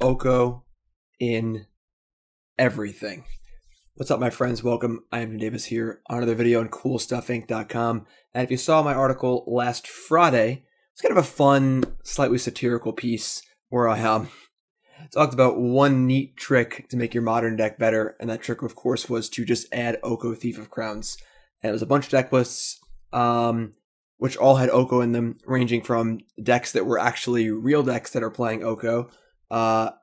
Oko in everything. What's up, my friends? Welcome. I am Jim Davis here on another video on CoolStuffInc.com. And if you saw my article last Friday, it's kind of a fun, slightly satirical piece where I talked about one neat trick to make your modern deck better. And that trick, of course, was to just add Oko Thief of Crowns. And it was a bunch of deck lists, which all had Oko in them, ranging from decks that were actually real decks that are playing Oko,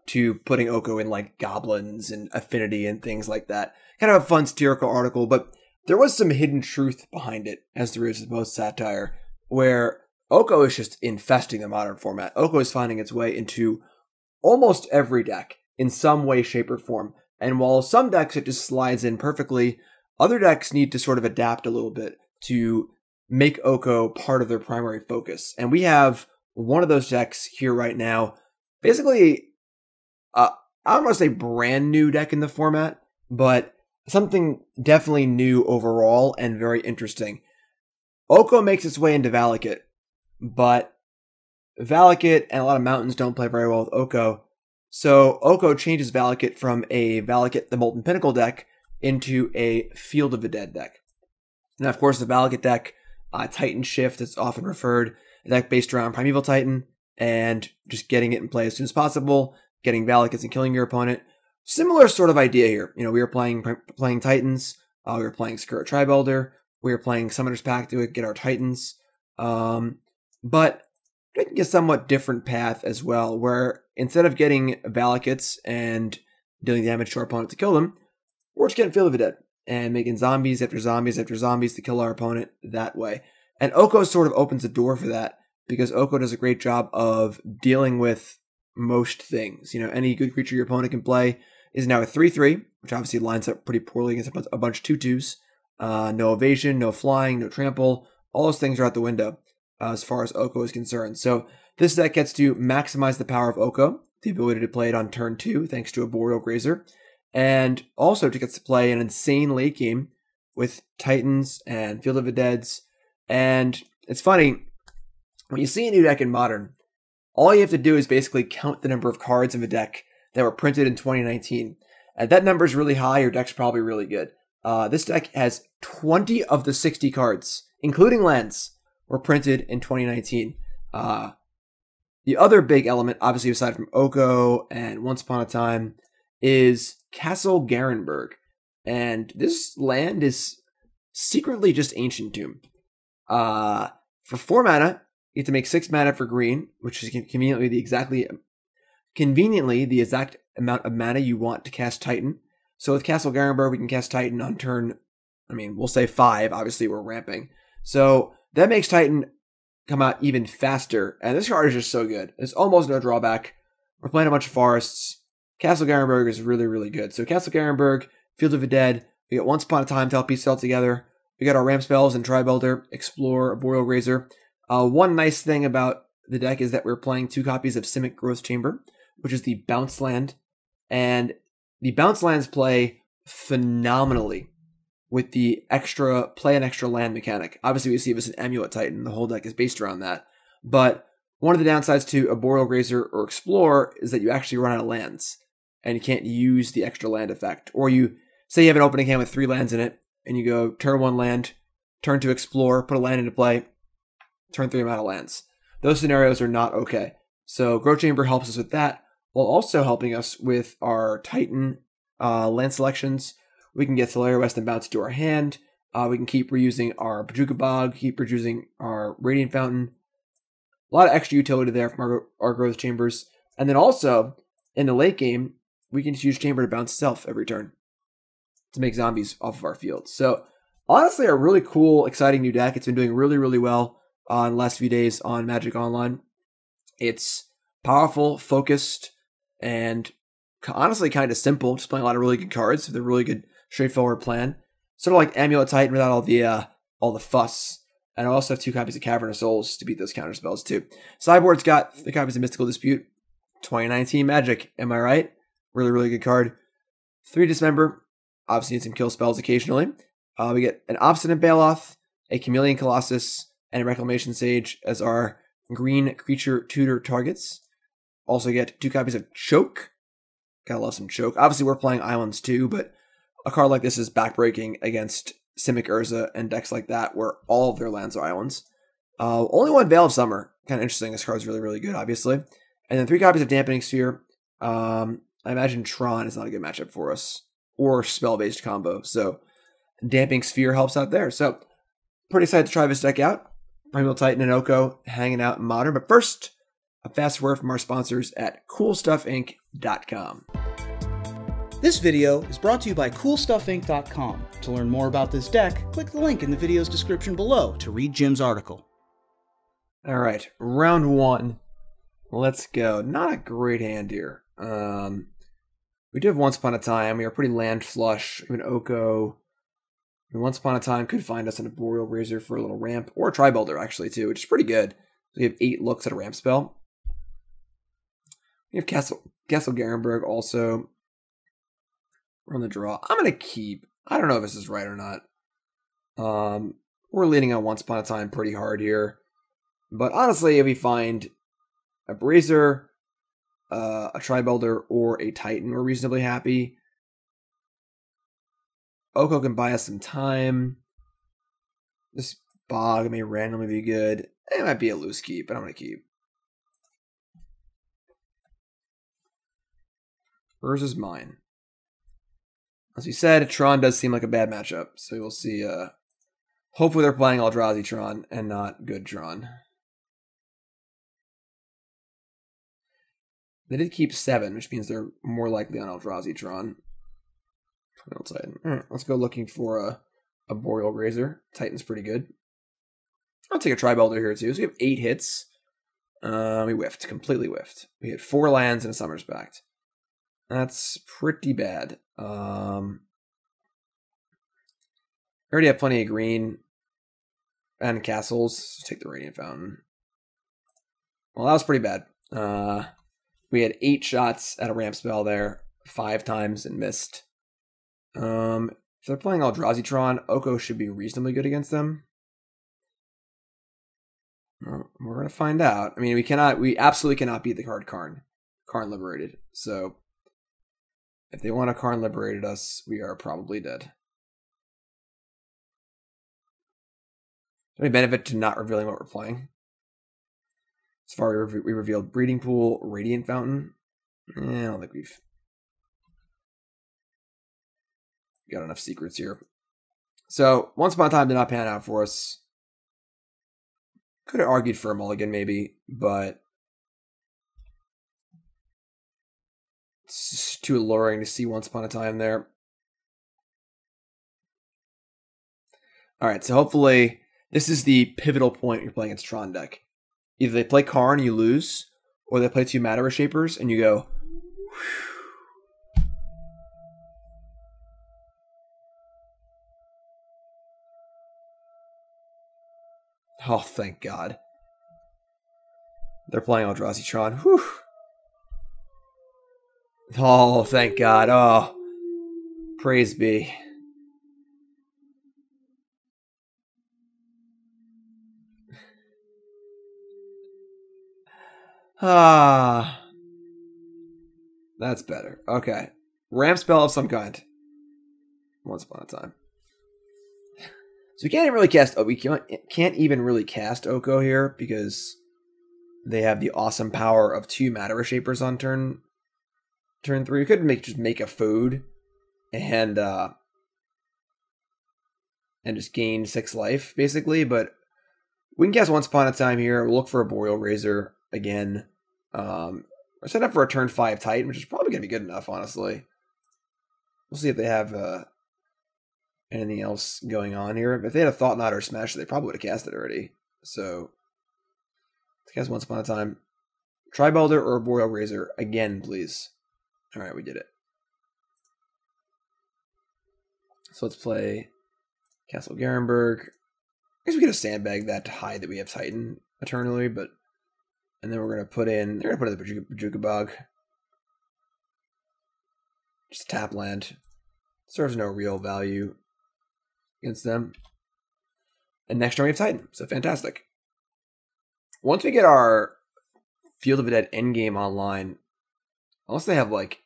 to putting Oko in like goblins and affinity and things like that. Kind of a fun satirical article, but there was some hidden truth behind it, as there is with most satire, where Oko is just infesting the modern format. Oko is finding its way into almost every deck in some way, shape, or form. And while some decks it just slides in perfectly, other decks need to sort of adapt a little bit to make Oko part of their primary focus. And we have one of those decks here right now. Basically, I don't want to say brand new deck in the format, but something definitely new overall and very interesting. Oko makes its way into Valakut, but Valakut and a lot of mountains don't play very well with Oko. So Oko changes Valakut from a Valakut the Molten Pinnacle deck into a Field of the Dead deck. Now, of course, the Valakut deck, Titan Shift, that's often referred, a deck based around Primeval Titan, and just getting it in play as soon as possible, getting Valakuts and killing your opponent. Similar sort of idea here. You know, we were playing Titans, we were playing Sakura-Tribe Elder, we were playing Summoner's Pact to get our Titans, but taking a somewhat different path as well, where instead of getting Valakuts and dealing damage to our opponent to kill them, we're just getting Field of the Dead and making zombies after zombies after zombies to kill our opponent that way. And Oko sort of opens the door for that, because Oko does a great job of dealing with most things. You know, any good creature your opponent can play is now a 3-3, which obviously lines up pretty poorly against a bunch of 2-2s. No evasion, no flying, no trample. All those things are out the window as far as Oko is concerned. So this deck gets to maximize the power of Oko, the ability to play it on turn 2 thanks to Arboreal Grazer, and also gets to play an insane late game with Titans and Field of the Deads. And it's funny, when you see a new deck in Modern, all you have to do is basically count the number of cards in the deck that were printed in 2019. And that number is really high, your deck's probably really good. This deck has 20 of the 60 cards, including lands, were printed in 2019. The other big element, obviously aside from Oko and Once Upon a Time, is Castle Garenbrig. And this land is secretly just Ancient Doom. For 4 mana, you have to make 6 mana for green, which is conveniently the exact amount of mana you want to cast Titan. So with Castle Garenbrig, we can cast Titan on turn, we'll say 5, obviously we're ramping. So that makes Titan come out even faster, and this card is just so good. There's almost no drawback. We're playing a bunch of forests. Castle Garenbrig is really, really good. So Castle Garenbrig, Field of the Dead, we got Once Upon a Time to help piece it all together. We got our ramp spells and Tribe Elder, Explore, Arboreal Grazer. One nice thing about the deck is that we're playing 2 copies of Simic Growth Chamber, which is the bounce land, and the bounce lands play phenomenally with the extra play an extra land mechanic. Obviously, we see this in Amulet Titan; the whole deck is based around that. But one of the downsides to Arboreal Grazer or Explore is that you actually run out of lands, and you can't use the extra land effect. Or you say you have an opening hand with 3 lands in it, and you go turn 1 land, turn 2 explore, put a land into play, turn 3 amount of lands. Those scenarios are not okay. So Growth Chamber helps us with that, while also helping us with our Titan land selections. We can get Tolaria West and bounce to our hand. We can keep reusing our Bojuka Bog, keep reusing our Radiant Fountain. A lot of extra utility there from our Growth Chambers. And then also, in the late game, we can just use Chamber to bounce itself every turn to make zombies off of our field. So honestly, a really cool, exciting new deck. It's been doing really, really well on the last few days on Magic Online. It's powerful, focused, and honestly kind of simple, just playing a lot of really good cards with a really good straightforward plan. Sort of like Amulet Titan without all the fuss. And I also have 2 copies of Cavern of Souls to beat those counter spells too. Sideboard's got 3 copies of Mystical Dispute. 2019 Magic, am I right? Really, really good card. 3 Dismember, obviously need some kill spells occasionally. We get an Obstinate Baloth, a Chameleon Colossus, and Reclamation Sage as our green creature tutor targets. Also get 2 copies of Choke. Gotta love some Choke. Obviously, we're playing Islands too, but a card like this is backbreaking against Simic Urza and decks like that where all of their lands are islands. Only 1 Veil of Summer. Kind of interesting. This card's really, really good, obviously. And then 3 copies of Dampening Sphere. I imagine Tron is not a good matchup for us, or spell-based combo. So Dampening Sphere helps out there. So pretty excited to try this deck out. Primeval Titan and Oko hanging out in Modern. But first, a fast word from our sponsors at CoolStuffInc.com. This video is brought to you by CoolStuffInc.com. To learn more about this deck, click the link in the video's description below to read Jim's article. All right, round 1. Let's go. Not a great hand here. We do have Once Upon a Time. We are pretty land flush. Even Oko. And Once Upon a Time could find us an Arboreal Grazer for a little ramp, or a Tribe Elder, actually, too, which is pretty good. So we have 8 looks at a ramp spell. We have Castle Garenbrig also. We're on the draw. I'm going to keep. I don't know if this is right or not. We're leaning on Once Upon a Time pretty hard here. But honestly, if we find a Grazer, a Tribe Elder, or a Titan, we're reasonably happy. Oko can buy us some time. This Bog may randomly be good. It might be a loose keep, but I'm going to keep. Urza's mine. As we said, Tron does seem like a bad matchup, so we'll see. Hopefully they're playing Eldrazi Tron and not good Tron. They did keep 7, which means they're more likely on Eldrazi Tron. Alright, let's go looking for a Boreal Grazer. Titan's pretty good. I'll take a Tribe Elder here too. So we have 8 hits. We whiffed. Completely whiffed. We had 4 lands and a Summoner's Pact. That's pretty bad. I already have plenty of green and castles. Take the Radiant Fountain. Well, that was pretty bad. We had 8 shots at a ramp spell there 5 times and missed. If they're playing Eldrazi Tron, Oko should be reasonably good against them. We're going to find out. I mean, we absolutely cannot beat the card Karn. Karn Liberated. So if they want a Karn Liberated us, we are probably dead. Any benefit to not revealing what we're playing? So far, we revealed Breeding Pool, Radiant Fountain. I don't think we've got enough secrets here. So, Once Upon a Time did not pan out for us. Could have argued for a mulligan, maybe, but it's just too alluring to see Once Upon a Time there. Alright, so hopefully this is the pivotal point you're playing against Tron deck. Either they play Karn and you lose, or they play 2 Mana Reshapers and you go, whew. Oh, thank God. They're playing Eldrazi Tron. Whew. Oh, thank God. Oh, praise be. Ah, that's better. Okay. Ramp spell of some kind. Once Upon a Time. So we can't even really cast. Oh, we can't even really cast Oko here because they have the awesome power of 2 Mana Reshapers on turn 3. We could just make a food and just gain 6 life basically. But we can cast Once Upon a Time here. We'll look for a Boreal Grazer again. We're set up for a turn 5 Titan, which is probably gonna be good enough. Honestly, we'll see if they have anything else going on here. If they had a Thought-Knot or Smasher, they probably would have cast it already. So let's cast Once Upon a Time. Tribe Elder or Arboreal Grazer again, please. Alright, we did it. So let's play Castle Garenbrig. I guess we could have sandbagged that to hide that we have Titan eternally, but and then we're gonna put in the Bojuka Bog. Just tap land. Serves no real value against them. And next turn we have Titan, so fantastic. Once we get our Field of the Dead endgame online, unless they have like,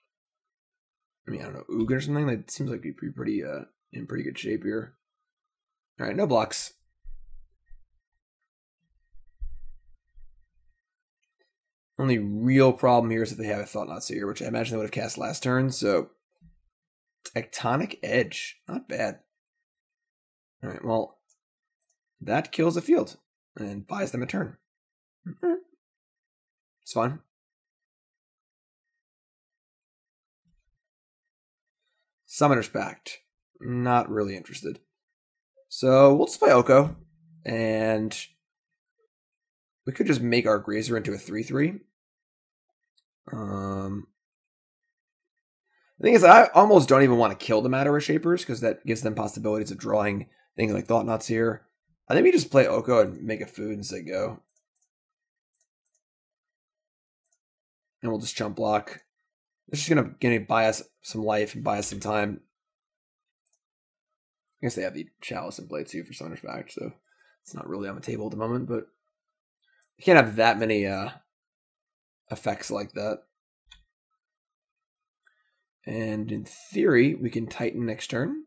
I mean, I don't know, Ugin or something. That seems like it'd be pretty in pretty good shape here. All right, no blocks. Only real problem here is if they have a Thought-Knot Seer, which I imagine they would have cast last turn. So Tectonic Edge, not bad. All right, well, that kills a field and buys them a turn. Mm-hmm. It's fun. Summoner's Pact, not really interested. So we'll just play Oko, and we could just make our Grazer into a 3/3. The thing is, I almost don't even want to kill the Matter Shapers because that gives them possibilities of drawing things like Thought-Knots here. I think we just play Oko and make a food and say go. And we'll just jump block. It's just gonna buy us some life and buy us some time. I guess they have the Chalice and Blade 2 for Summoner's Pact, so it's not really on the table at the moment, but you can't have that many effects like that. And in theory, we can Titan next turn.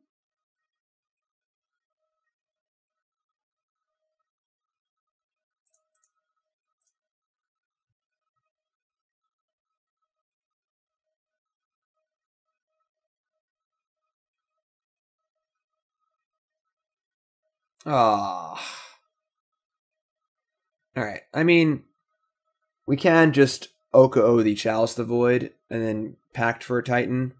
Ah. All right. I mean, we can just Oko the Chalice of the Void and then Pact for a Titan.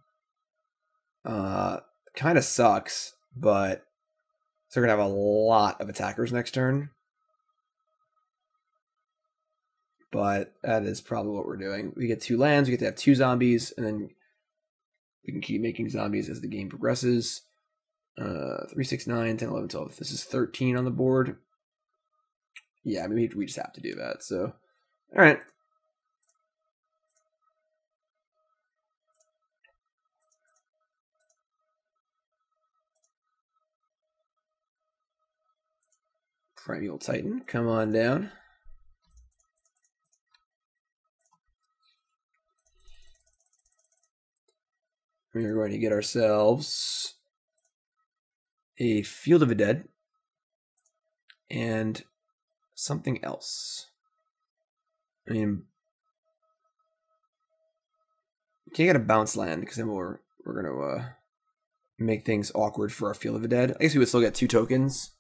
Kind of sucks, but they're going to have a lot of attackers next turn. But that is probably what we're doing. We get 2 lands, we get to have 2 zombies, and then we can keep making zombies as the game progresses. 3, 6, 9, 10, 11, 12. This is 13 on the board. Yeah, I mean, we just have to do that. So, all right. Primeval Titan, come on down. We are going to get ourselves a Field of the Dead and something else. I mean, can't get a bounce land because then we're gonna make things awkward for our Field of the Dead. I guess we would still get 2 tokens,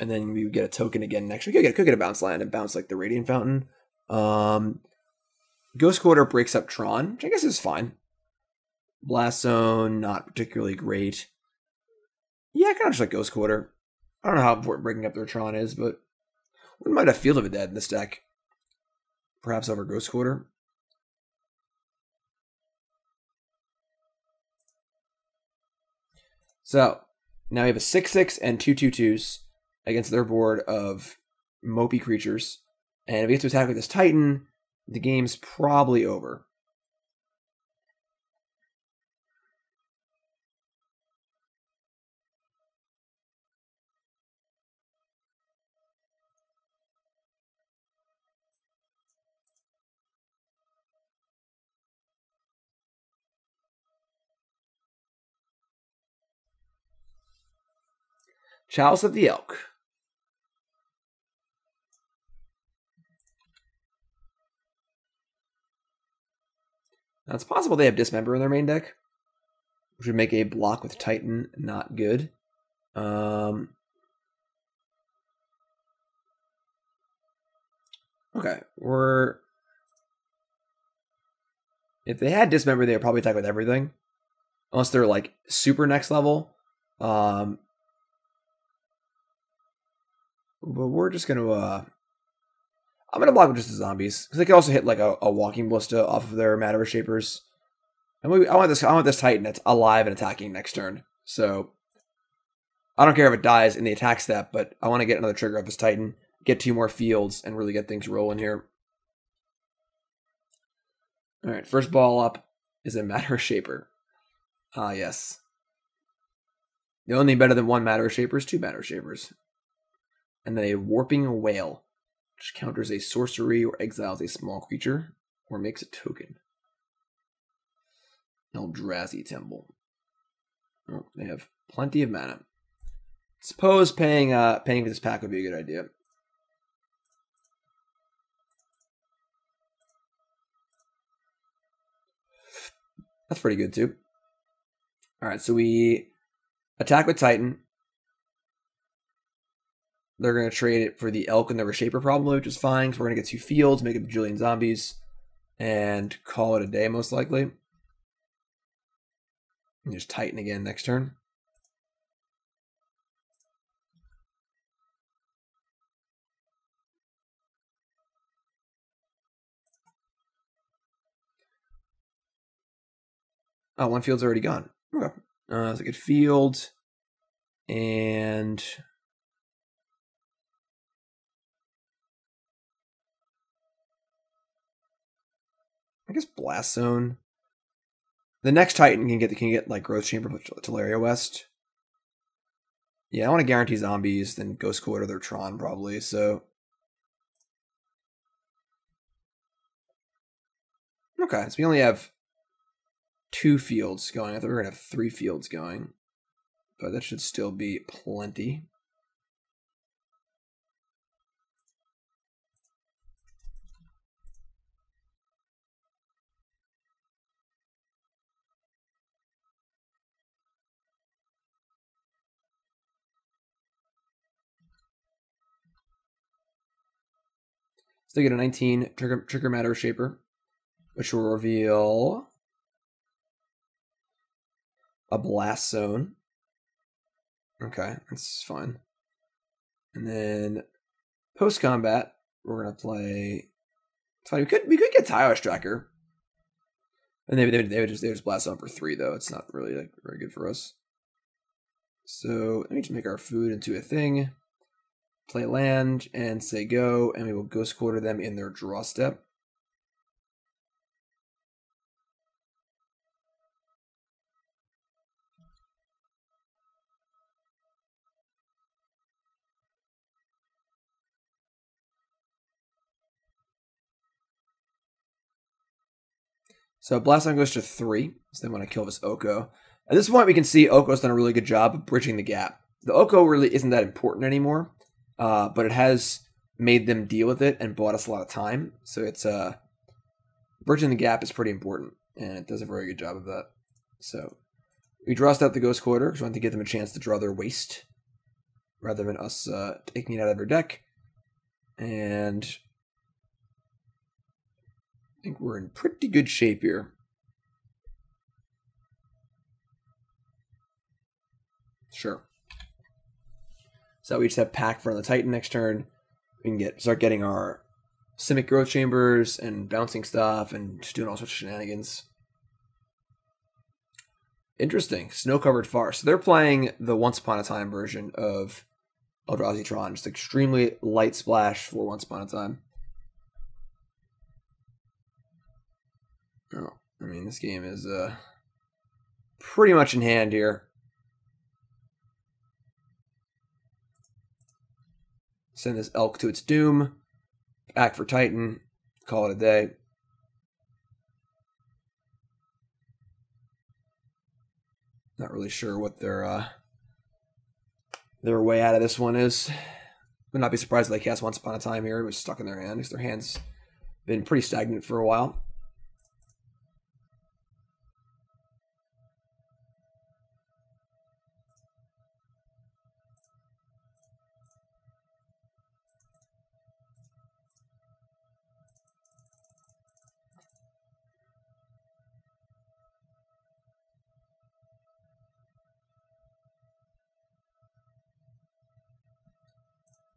and then we would get a token again next week. We could get a bounce land and bounce like the Radiant Fountain. Ghost Quarter breaks up Tron, which I guess is fine. Blast Zone, not particularly great. Yeah, I kind of just like Ghost Quarter. I don't know how important breaking up their Tron is, but we might have Field of the Dead in this deck. Perhaps over Ghost Quarter. So, now we have a 6/6 and 2/2/2s against their board of mopey creatures. And if we get to attack with this Titan, the game's probably over. Chalice of the Elk. Now it's possible they have Dismember in their main deck, which would make a block with Titan not good. Okay, if they had Dismember, they would probably attack with everything, unless they're like super next level. But we're just going to, I'm going to block with just the zombies, because they could also hit, like, a Walking Ballista off of their Matter Shapers. And I want this Titan that's alive and attacking next turn. So, I don't care if it dies in the attack step, but I want to get another trigger up as Titan, get 2 more fields, and really get things rolling here. Alright, first ball up is a Matter Shaper. Ah, yes. The only better than 1 Matter Shaper is 2 Matter Shapers. And then a Warping Whale. which counters a sorcery or exiles a small creature or makes a token. Eldrazi Temple. Oh, they have plenty of mana. Suppose paying for this pack would be a good idea. That's pretty good too. All right, so we attack with Titan. They're going to trade it for the Elk and the Reshaper probably, which is fine, because we're going to get two fields, make a bajillion zombies, and call it a day most likely. And just Titan again next turn. Oh, one field's already gone. Okay. It's a good field. And I guess Blast Zone. The next Titan can get like Growth Chamber, Tolaria West. Yeah, I want to guarantee zombies, then Ghost Quarter, their Tron probably. So okay, so we only have two fields going. I thought we were gonna have three fields going, but that should still be plenty. So they get a 19 trigger matter shaper, which will reveal a Blast Zone. Okay, that's fine. And then post combat, we're gonna play. It's fine. We could get Tireless Tracker, and they would just Blast Zone for 3 though. It's not really like very good for us. So let me just make our food into a thing. Play land and say go, and we will Ghost Quarter them in their draw step. So Blast Zone goes to 3, so they want to kill this Oko. At this point we can see Oko's done a really good job of bridging the gap. The Oko really isn't that important anymore. But it has made them deal with it and bought us a lot of time. So it's bridging the gap is pretty important, and it does a very good job of that. So we drossed out the Ghost Quarter because we wanted to give them a chance to draw their waste rather than us taking it out of their deck. And I think we're in pretty good shape here. Sure. So we just have pack for the Titan next turn. We can start getting our Simic Growth Chambers and bouncing stuff and just doing all sorts of shenanigans. Interesting. Snow Covered Forest. So they're playing the Once Upon a Time version of Eldrazi Tron. Just extremely light splash for Once Upon a Time. Oh, I mean, this game is pretty much in hand here. Send this Elk to its doom. Act for Titan. Call it a day. Not really sure what their way out of this one is. Would not be surprised if they cast Once Upon a Time here. It was stuck in their hand because their hand's been pretty stagnant for a while.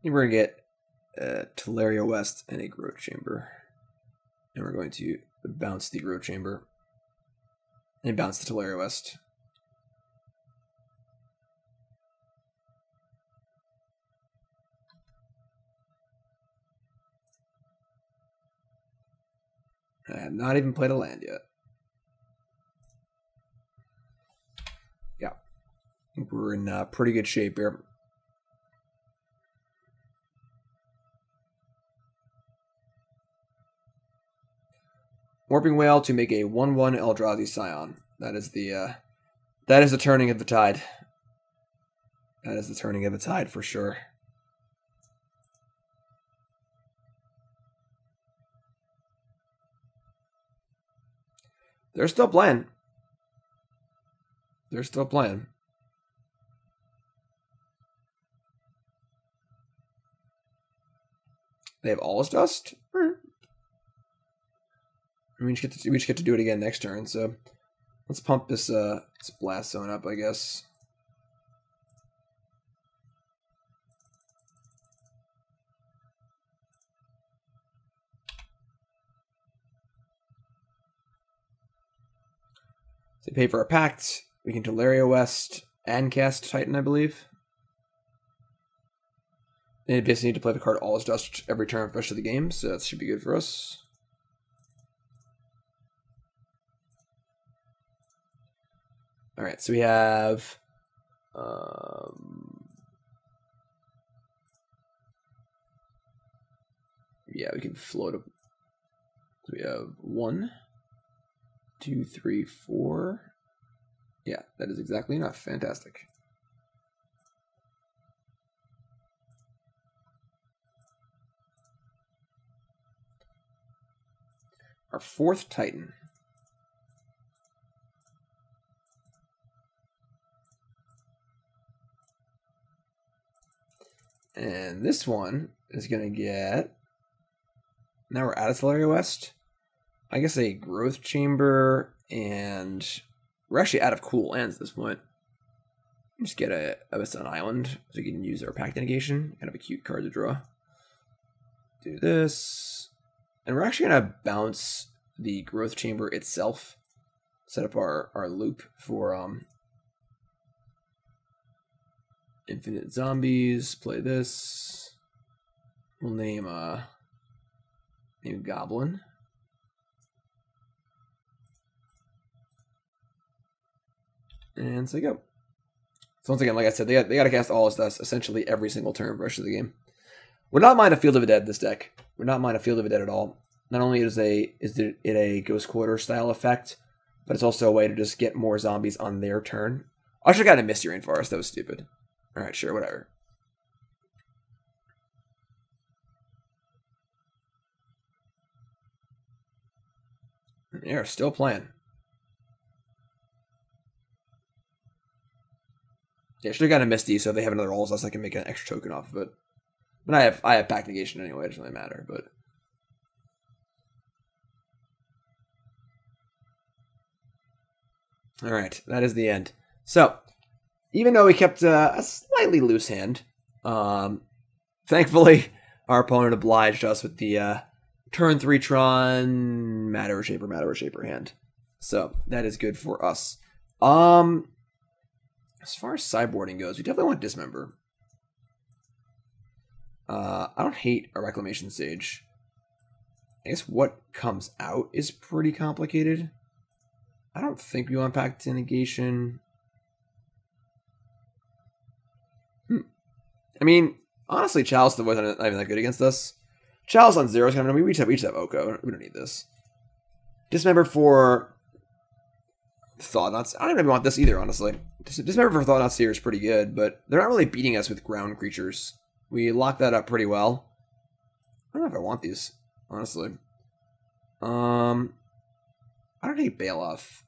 We're going to get Tolaria West and a Growth Chamber. And we're going to bounce the Growth Chamber. And bounce the Tolaria West. I have not even played a land yet. Yeah. I think we're in pretty good shape here. Warping Whale to make a 1/1 Eldrazi Scion. That is the turning of the tide. That is the turning of the tide for sure. They're still playing. They're still playing. They have All Is Dust? I mean, we just get to do it again next turn, so let's pump this Blast Zone up, I guess. So they pay for a pact. We can Tolaria West and cast Titan, I believe. They basically need to play the card All Is Dust every turn for the rest of the game, so that should be good for us. Alright, so we have yeah, we can float up. So we have 1, 2, 3, 4. Yeah, that is exactly enough. Fantastic. Our fourth Titan. And this one is going to get... Now we're out of Tolaria West. I guess a Growth Chamber, and we're actually out of cool lands at this point. Just get an island so we can use our Pact Negation. Kind of a cute card to draw. Do this. And we're actually going to bounce the Growth Chamber itself. Set up our loop for infinite zombies. Play this. We'll name Goblin. And so go. So once again, like I said, they got to cast All Is Dust essentially every single turn for the rest of the game. Would not mind a Field of the Dead this deck. Would not mind a Field of the Dead at all. Not only is it a Ghost Quarter style effect, but it's also a way to just get more zombies on their turn. I should have gotten a Misty Rainforest. That was stupid. All right, sure, whatever. They are still playing. Yeah, I should have gotten a Misty, so if they have another All Is Dust, I can make an extra token off of it. But I have Pact Negation anyway, it doesn't really matter, but... Alright, that is the end. So, even though we kept a slightly loose hand, thankfully, our opponent obliged us with the turn 3 Tron Matter Reshaper hand. So, that is good for us. As far as sideboarding goes, we definitely want Dismember. I don't hate a Reclamation Sage. I guess what comes out is pretty complicated. I don't think we want Pact Negation. I mean, honestly, Chalice of the Void is not even that good against us. Chalice on 0 is kind of... I mean, we just have Oko. We don't need this. Dismember for Thought-Knot Seer. I don't even want this either, honestly. Dismember for Thought-Knot Seer is pretty good, but they're not really beating us with ground creatures. We lock that up pretty well. I don't know if I want these, honestly. I don't hate Baloth.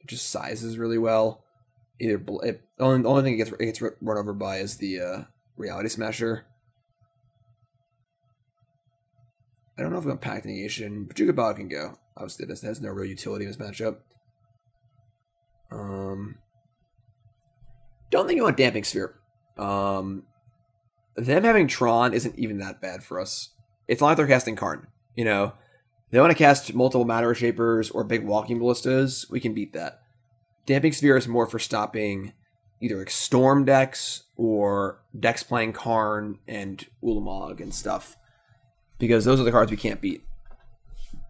It just sizes really well. Either the only thing it gets run over by is the Reality Smasher. I don't know if we want Pact Negation. Bojuka Bog can go. Obviously, it has no real utility in this matchup. Don't think you want Damping Sphere. Them having Tron isn't even that bad for us. It's not like they're casting Karn. You know, they want to cast multiple Matter Reshapers or big Walking Ballistas. We can beat that. Damping Sphere is more for stopping either like Storm decks or decks playing Karn and Ulamog and stuff, because those are the cards we can't beat.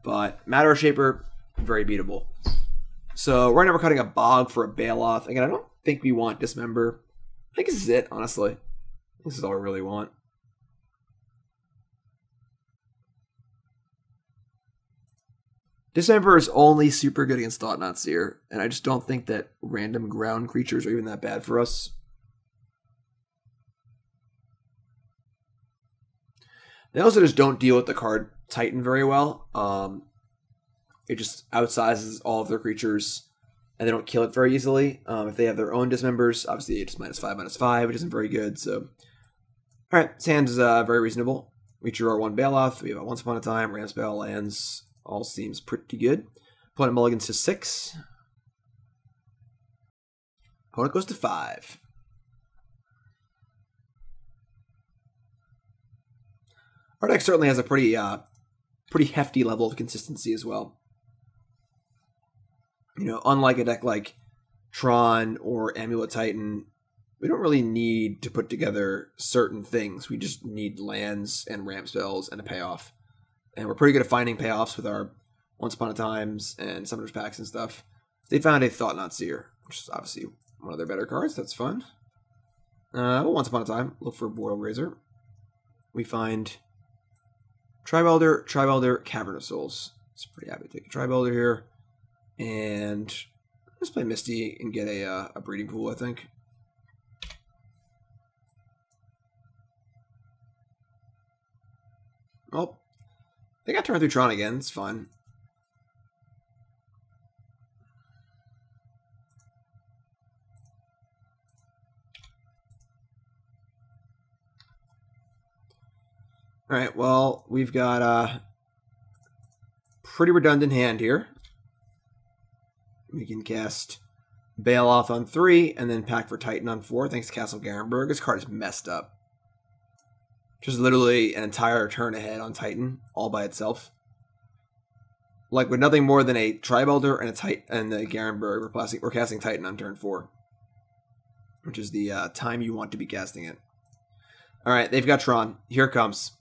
But Matter Reshaper, very beatable. So right now we're cutting a Bog for a Baloth. Again, I don't think we want Dismember. I think this is it, honestly. This is all we really want. Dismember is only super good against Thought-Knot Seer, and I just don't think that random ground creatures are even that bad for us. They also just don't deal with the card Titan very well. It just outsizes all of their creatures, and they don't kill it very easily. If they have their own Dismembers, obviously it's -5/-5, which isn't very good. So, all right, Sands is very reasonable. We drew our one Baloth. We have a Once Upon a Time, Ram Spell, lands. All seems pretty good. Opponent mulligans to 6. Opponent goes to 5. Our deck certainly has a pretty hefty level of consistency as well. You know, unlike a deck like Tron or Amulet Titan, we don't really need to put together certain things. We just need lands and ramp spells and a payoff. And we're pretty good at finding payoffs with our Once Upon a Times and Summoner's Pacts and stuff. They found a Thought-Knot Seer, which is obviously one of their better cards. That's fun. Once Upon a Time, look for Arboreal Grazer. We find Tribe Elder, Cavern of Souls. It's pretty happy to take a Tribe Elder here. And let's play Misty and get a Breeding Pool, I think. Oh. They got turned through Tron again. It's fun. All right. Well, we've got a pretty redundant hand here. We can cast Baloth on 3 and then Pack for Titan on 4. Thanks to Castle Garenbrig. This card is messed up. Just literally an entire turn ahead on Titan all by itself. Like with nothing more than a Tribe Elder and a Titan and the Garenbrig, we're casting Titan on turn 4, which is the time you want to be casting it. All right, they've got Tron. Here it comes.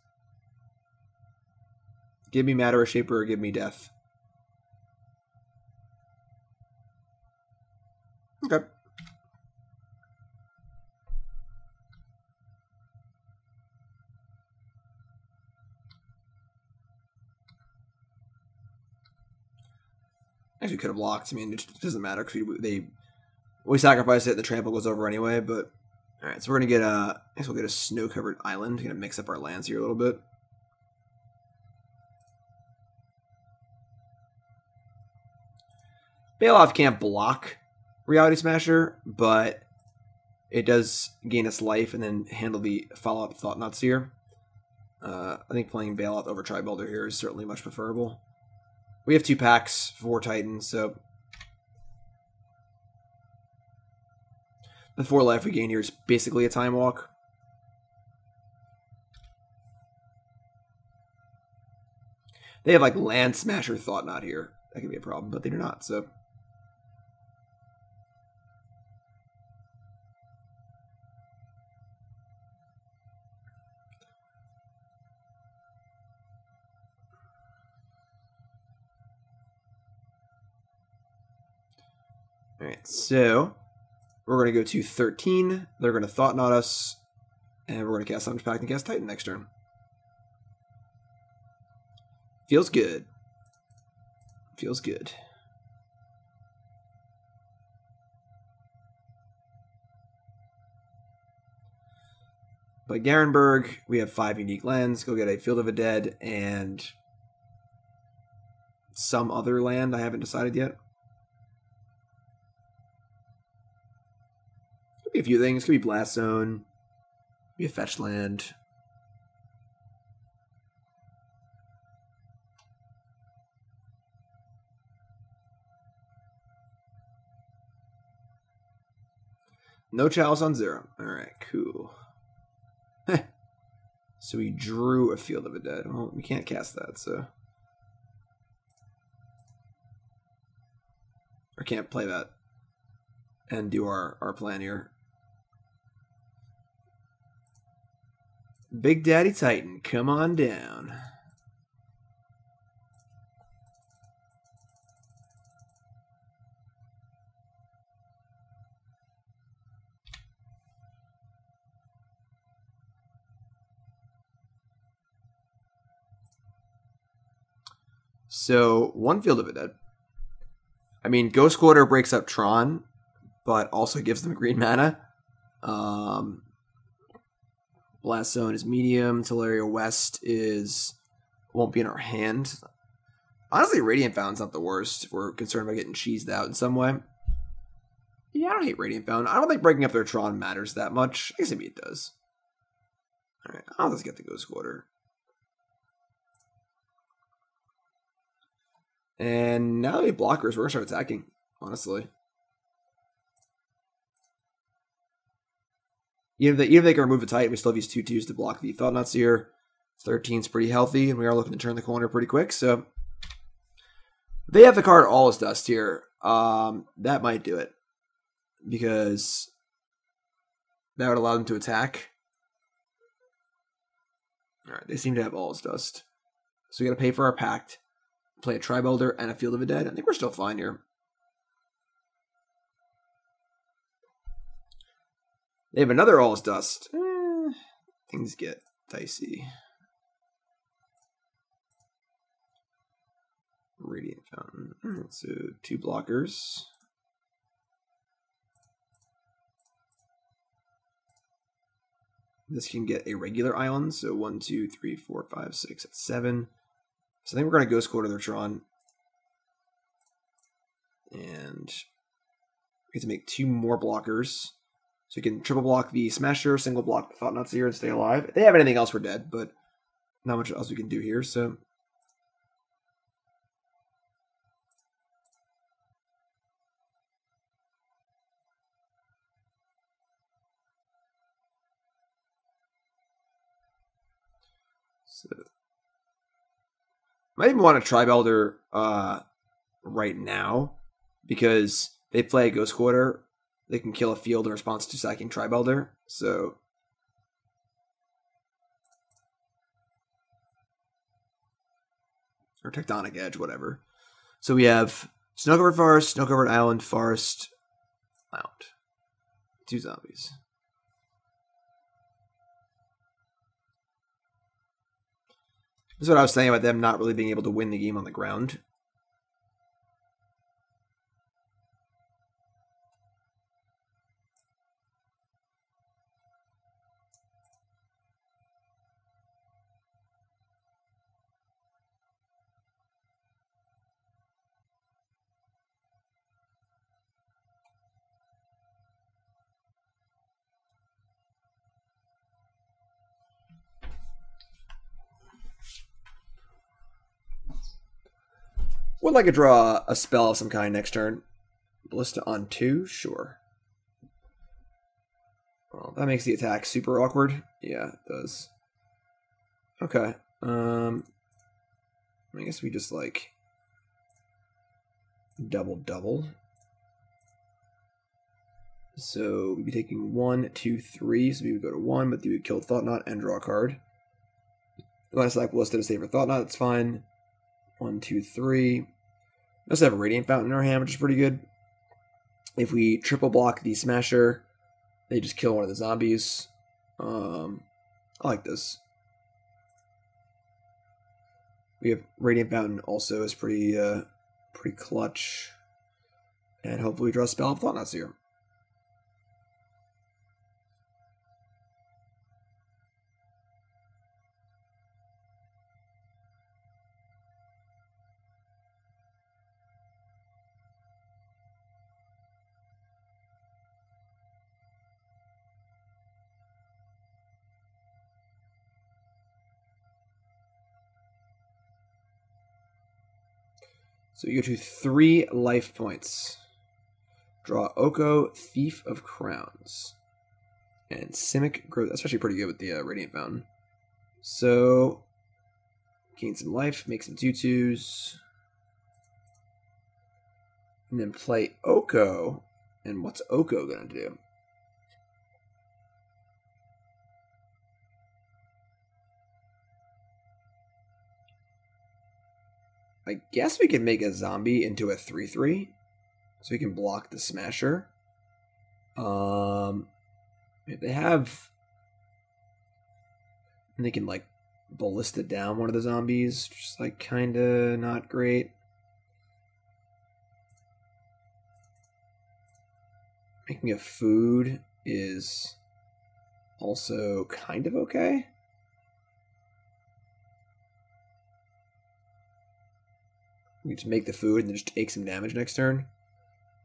Give me Matter Shaper or give me Death. Okay. Actually could have blocked. I mean, it doesn't matter because we sacrifice it and the trample goes over anyway, but all right, so we're going to get a, I guess we'll get a snow-covered island. We're going to mix up our lands here a little bit. Baloth can't block Reality Smasher, but it does gain its life and then handle the follow-up Thought-Knot Seer. I think playing Baloth over Tribe Elder here is certainly much preferable. We have 2 packs, 4 Titans, so the 4 life we gain here is basically a time walk. They have like Land Smasher Thought-Knot here. That could be a problem, but they do not, so. Alright, so we're going to go to 13, they're going to Thought-Knot us, and we're going to cast Summoner's Pact and cast Titan next turn. Feels good. Feels good. By Garenbrig, we have 5 unique lands, go get a Field of the Dead and some other land I haven't decided yet. A few things. It could be Blast Zone. It could be a fetch land. No Chalice on 0. Alright, cool. Heh. So we drew a Field of the Dead. Well, we can't cast that, so. Or can't play that. And do our plan here. Big Daddy Titan, come on down. So one Field of the Dead. I mean, Ghost Quarter breaks up Tron, but also gives them green mana. Blast Zone is medium. Tolaria West is won't be in our hand. Honestly, Radiant Fountain's not the worst if we're concerned about getting cheesed out in some way. Yeah, I don't hate Radiant Fountain. I don't think breaking up their Tron matters that much. I guess maybe it does. Alright, I'll just get the Ghost Quarter. And now that we have blockers, we're going to start attacking, honestly. Even if they can remove a Titan, we still have these 2/2s to block the Thought-Knot Seer. 13's pretty healthy, and we are looking to turn the corner pretty quick, so... They have the card All Is Dust here. That might do it. Because that would allow them to attack. Alright, they seem to have All Is Dust. So we gotta pay for our Pact. Play a Tribe Elder and a Field of the Dead. I think we're still fine here. They have another All Is Dust. Things get dicey. Radiant Fountain. So 2 blockers. This can get a regular island, so 1, 2, 3, 4, 5, 6, 7. So I think we're going to Ghost Quarter their Tron. And we have to make 2 more blockers. So we can triple block the Smasher, single block the Thought-Knot Seer, and stay alive. If they have anything else, we're dead, but not much else we can do here, so... Might even want a Tribe Elder right now, because they play Ghost Quarter, they can kill a field in response to sacking Tribe Elder, so... Or Tectonic Edge, whatever. So we have Snow-Covered Forest, Snow-Covered Island, Forest, Island. 2 zombies. This is what I was saying about them not really being able to win the game on the ground. Would like to draw a spell of some kind next turn. Ballista on 2? Sure. Well, that makes the attack super awkward. Yeah, it does. Okay. I guess we just, like... Double-double. So, we'd be taking 1, 2, 3. So we would go to 1, but we would kill Thought-Knot and draw a card. Unless I Ballista to save her Thought-Knot, that's fine. 1, 2, 3. We also have a Radiant Fountain in our hand, which is pretty good. If we triple block the Smasher, they just kill one of the zombies. I like this. We have Radiant Fountain also is pretty clutch. And hopefully we draw a spell of Thought-Knot Seer. So you go to 3 life points. Draw Oko, Thief of Crowns. And Simic Growth. That's actually pretty good with the Radiant Fountain. So, gain some life, make some 2/2s. And then play Oko. And what's Oko going to do? I guess we can make a zombie into a 3/3, so we can block the Smasher. If they have, and they can like ballista down one of the zombies, just like kinda not great. Making a food is also kind of okay. We just make the food and then just take some damage next turn.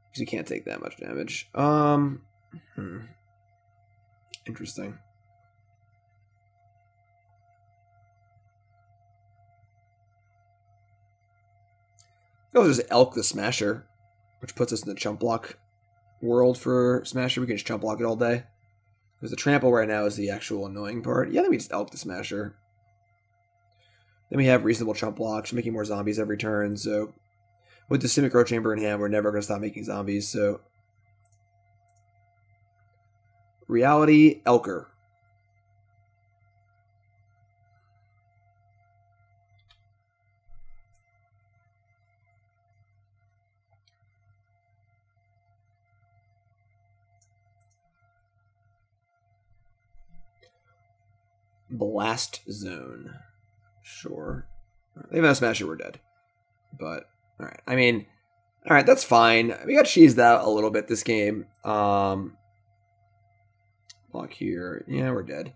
Because we can't take that much damage. Interesting. I'll just elk the Smasher, which puts us in the chump block world for Smasher. We can just chump block it all day. Because the trample right now is the actual annoying part. Yeah, then we just elk the Smasher. Then we have reasonable chump blocks, making more zombies every turn, so with the Simic Growth Chamber in hand, we're never going to stop making zombies, so... Reality Elker. Blast Zone. Sure. They have no Smasher, we're dead. But, alright. I mean, alright, that's fine. We got cheesed out a little bit this game. Block here. Yeah, we're dead.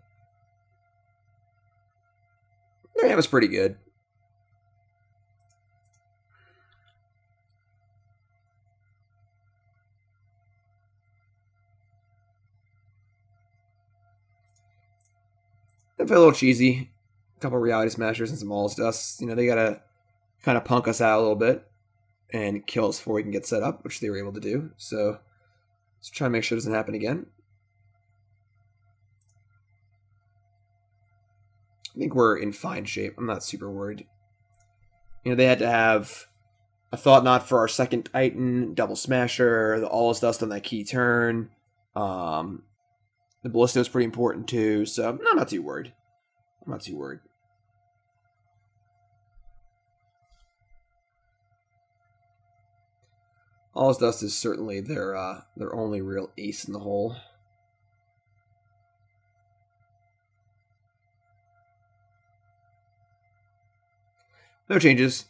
That was pretty good. That felt a little cheesy. Couple of Reality Smashers and some All Is Dust. You know, they gotta kind of punk us out a little bit and kill us before we can get set up, which they were able to do. So let's try and make sure it doesn't happen again. I think we're in fine shape. I'm not super worried. You know, they had to have a Thought-Knot for our second Titan, double Smasher, the All Is Dust on that key turn. The Ballista is pretty important too, so no, I'm not too worried. I'm not too worried. All Is Dust is certainly their only real ace in the hole. No changes.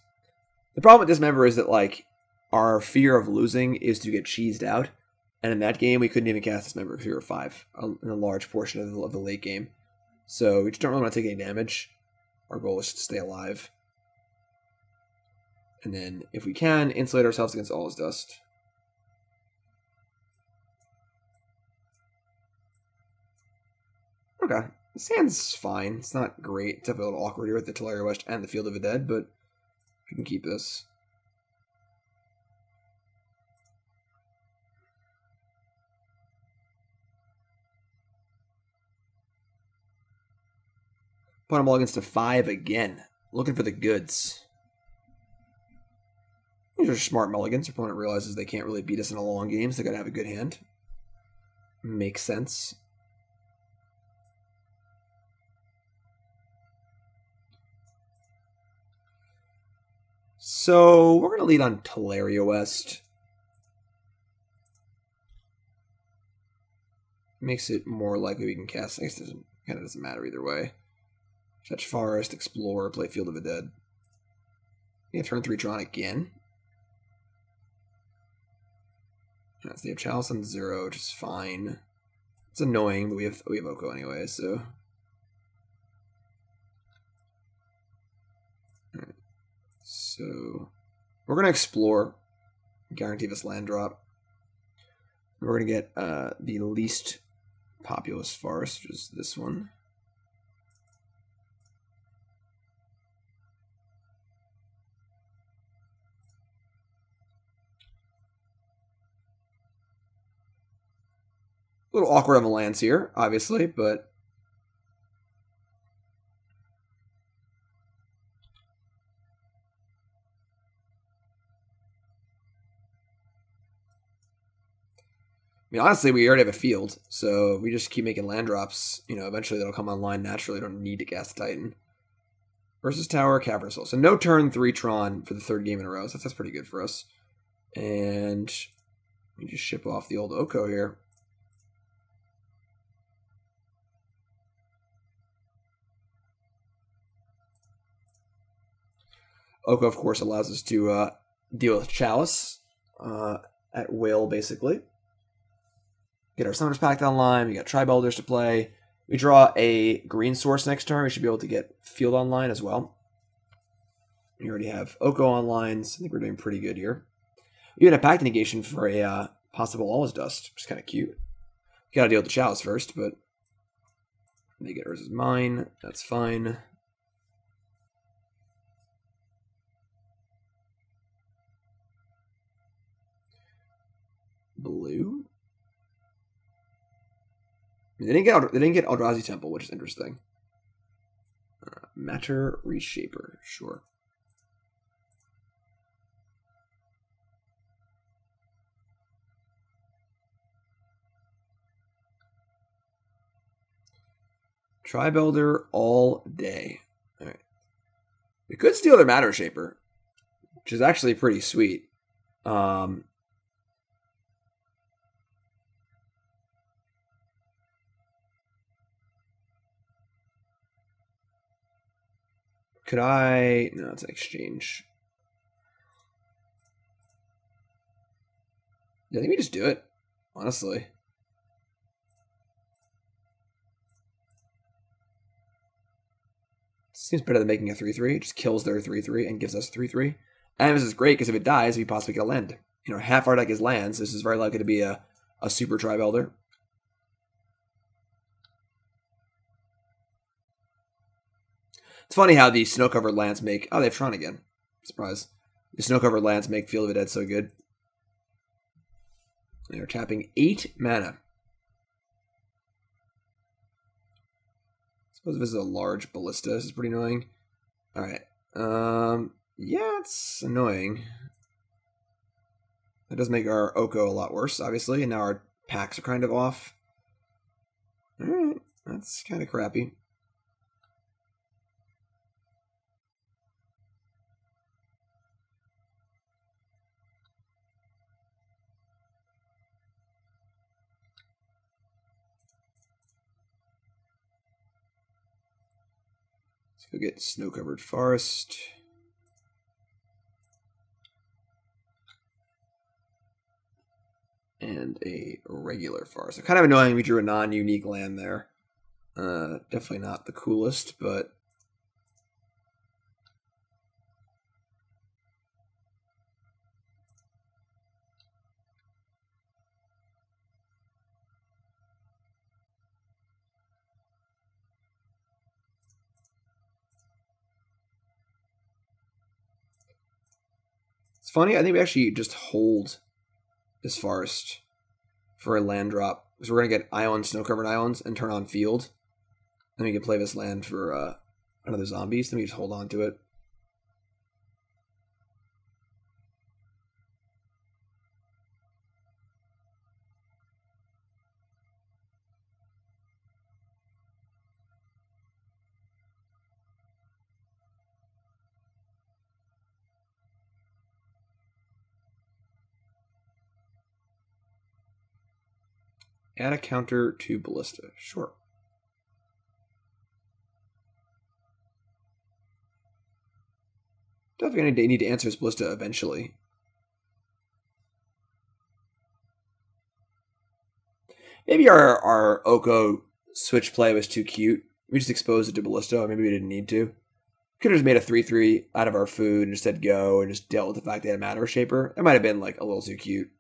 The problem with Dismember is that, like, our fear of losing is to get cheesed out, and in that game we couldn't even cast Dismember because we were 5 in a large portion of the late game. So we just don't really want to take any damage. Our goal is to stay alive. And then, if we can, insulate ourselves against All Is Dust. Okay. The sand's fine. It's not great. It's a little awkward here with the Tolaria West and the Field of the Dead, but we can keep this. Put all against a 5 again. Looking for the goods. These are smart mulligans. Your opponent realizes they can't really beat us in a long game, so they gotta have a good hand. Makes sense. So, we're gonna lead on Tolaria West. Makes it more likely we can cast. I guess it kind of doesn't matter either way. Fetch Forest, Explore, play Field of the Dead. Yeah, turn 3 Tron again. Right, so they have Chalice on 0, which is fine. It's annoying, but we have Oko anyway, so. Alright. So we're gonna explore. Guarantee this land drop. We're gonna get the least populous forest, which is this one. A little awkward on the lands here, obviously, but I mean, honestly, we already have a field, so we just keep making land drops. You know, eventually that'll come online naturally. I don't need to cast Titan. Versus Tower, Cavern of Souls. So no turn 3 Tron for the third game in a row. So that's pretty good for us. And we just ship off the old Oko here. Oko, of course, allows us to deal with Chalice at will, basically. Get our Summoner's Pact online. We got Tribe Elders to play. We draw a green source next turn. We should be able to get Field online as well. We already have Oko online, so I think we're doing pretty good here. We even have Pact Negation for a possible All Is Dust, which is kind of cute. Gotta deal with the Chalice first, but they get hers as mine. That's fine. Blue. They didn't get Eldrazi Temple, which is interesting. Matter Reshaper, sure. Tribe Elder all day. All right. We could steal their Matter Shaper, which is actually pretty sweet. Could I... No, it's an exchange. I think we just do it, honestly. Seems better than making a 3-3. It just kills their 3-3 and gives us 3-3. And this is great because if it dies, we possibly get a land. You know, half our deck is lands. So this is very likely to be a super Tribe Elder. It's funny how the snow-covered lands make... Oh, they have Tron again. Surprise. The snow-covered lands make Field of the Dead so good. They are tapping 8 mana. I suppose this is a large Ballista. This is pretty annoying. Alright. Yeah, it's annoying. That does make our Oko a lot worse, obviously, and now our packs are kind of off. Alright, that's kind of crappy. We'll get Snow-Covered Forest. And a regular forest. So kind of annoying we drew a non-unique land there. Definitely not the coolest, but... Funny, I think we actually just hold this forest for a land drop. So we're going to get islands, snow-covered islands, and turn on field. Then we can play this land for another zombies. Then we just hold on to it. Add a counter to Ballista. Sure. Definitely going to need to answer this Ballista eventually. Maybe our Oko switch play was too cute. We just exposed it to Ballista, or maybe we didn't need to. Could have just made a 3-3 out of our food and just said go and just dealt with the fact they had a Matter Shaper. That might have been like a little too cute.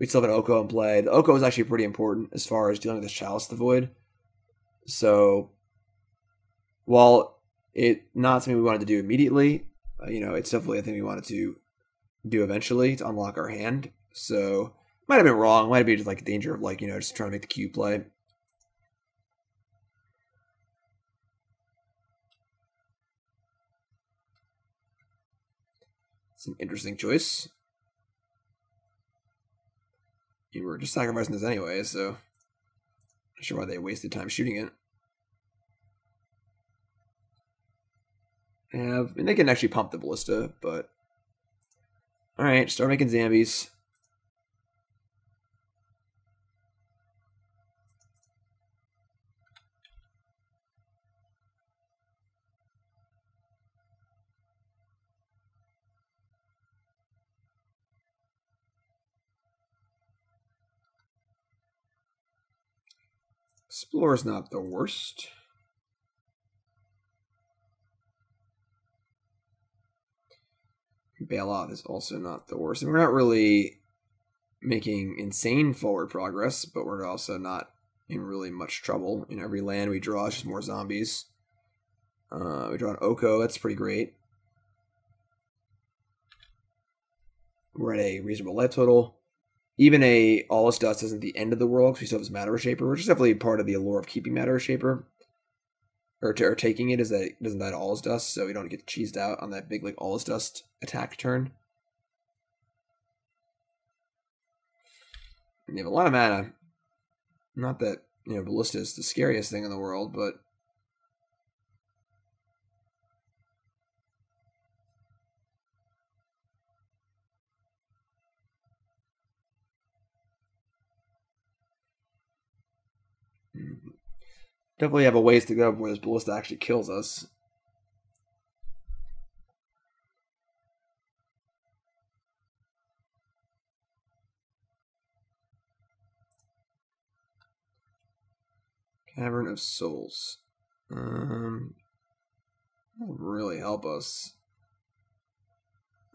We still have an Oko in play. The Oko is actually pretty important as far as dealing with this Chalice of the Void. So, while it's not something we wanted to do immediately, you know, it's definitely a thing we wanted to do eventually to unlock our hand. So, might have been wrong. Might have been just like a danger of like, you know, just trying to make the Q play. It's an interesting choice. We were just sacrificing this anyway, so... Not sure why they wasted time shooting it. And they can actually pump the Ballista, but... Alright, start making zombies. Explorer's not the worst. Bailout is also not the worst. And we're not really making insane forward progress, but we're also not in really much trouble. In every land we draw, it's just more zombies. We draw an Oko, that's pretty great. We're at a reasonable life total. Even a All Is Dust isn't the end of the world, because we still have this Matter Shaper, which is definitely part of the allure of keeping Matter Shaper. Or taking it is that it doesn't die to All Is Dust, so we don't get cheesed out on that big, like, All Is Dust attack turn. And you have a lot of mana. Not that, you know, Ballista is the scariest thing in the world, but... Definitely have a ways to go before this Ballista actually kills us. Cavern of Souls. That'll really help us.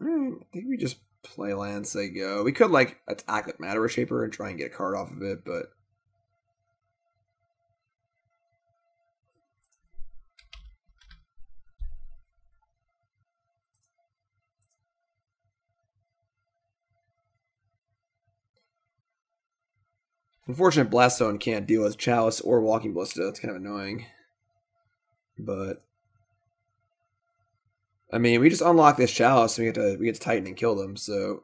Alright, I think we just play land, say go. We could, like, attack that Matter Shaper and try and get a card off of it, but... Unfortunately, Blast Zone can't deal with Chalice or Walking Ballista. That's kind of annoying. But I mean, we just unlock this Chalice, and we get to Titan and kill them. So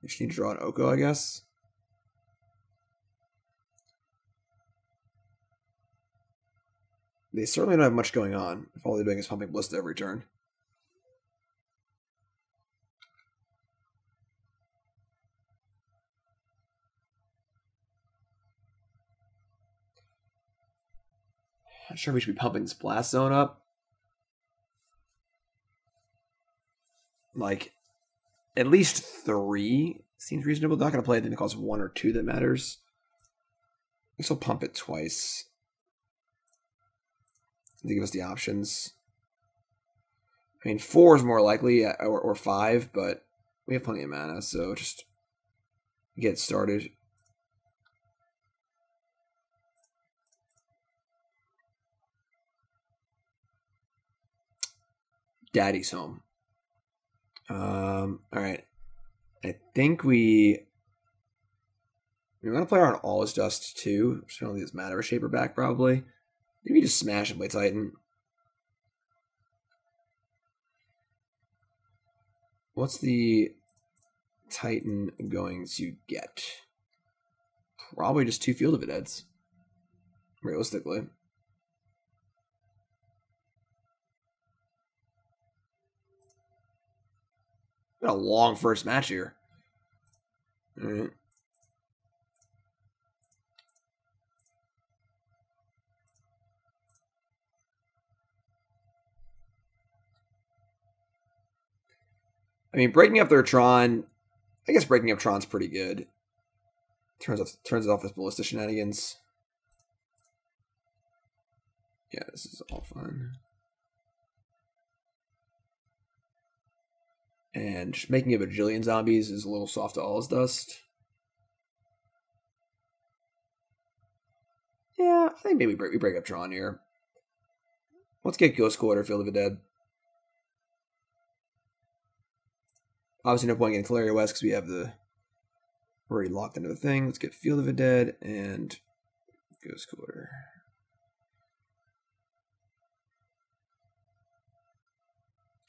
we just need to draw an Oko, I guess. They certainly don't have much going on. If all they're doing is pumping Ballista every turn. Not sure we should be pumping this Blast Zone up. Like, at least 3 seems reasonable. They're not going to play anything that costs 1 or 2 that matters. I guess I'll pump it twice. They give us the options. I mean, 4 is more likely, or 5, but we have plenty of mana, so just get started. Daddy's home. Alright. I think we're going to play our All Is Dust too. Just going to leave this Matter Shaper back probably. Maybe just smash and play Titan. What's the Titan going to get? Probably just 2 Field of the Deads. Realistically. What a long first match here. All right. I mean, breaking up their Tron, I guess breaking up Tron's pretty good. Turns off this Ballista shenanigans. Yeah, this is all fun. And just making a bajillion zombies is a little soft to All Is Dust. Yeah, I think maybe we break up Tron here. Let's get Ghost Quarter, Field of the Dead. Obviously no point in getting Tolaria West because we have we're already locked into the thing. Let's get Field of the Dead and Ghost Quarter.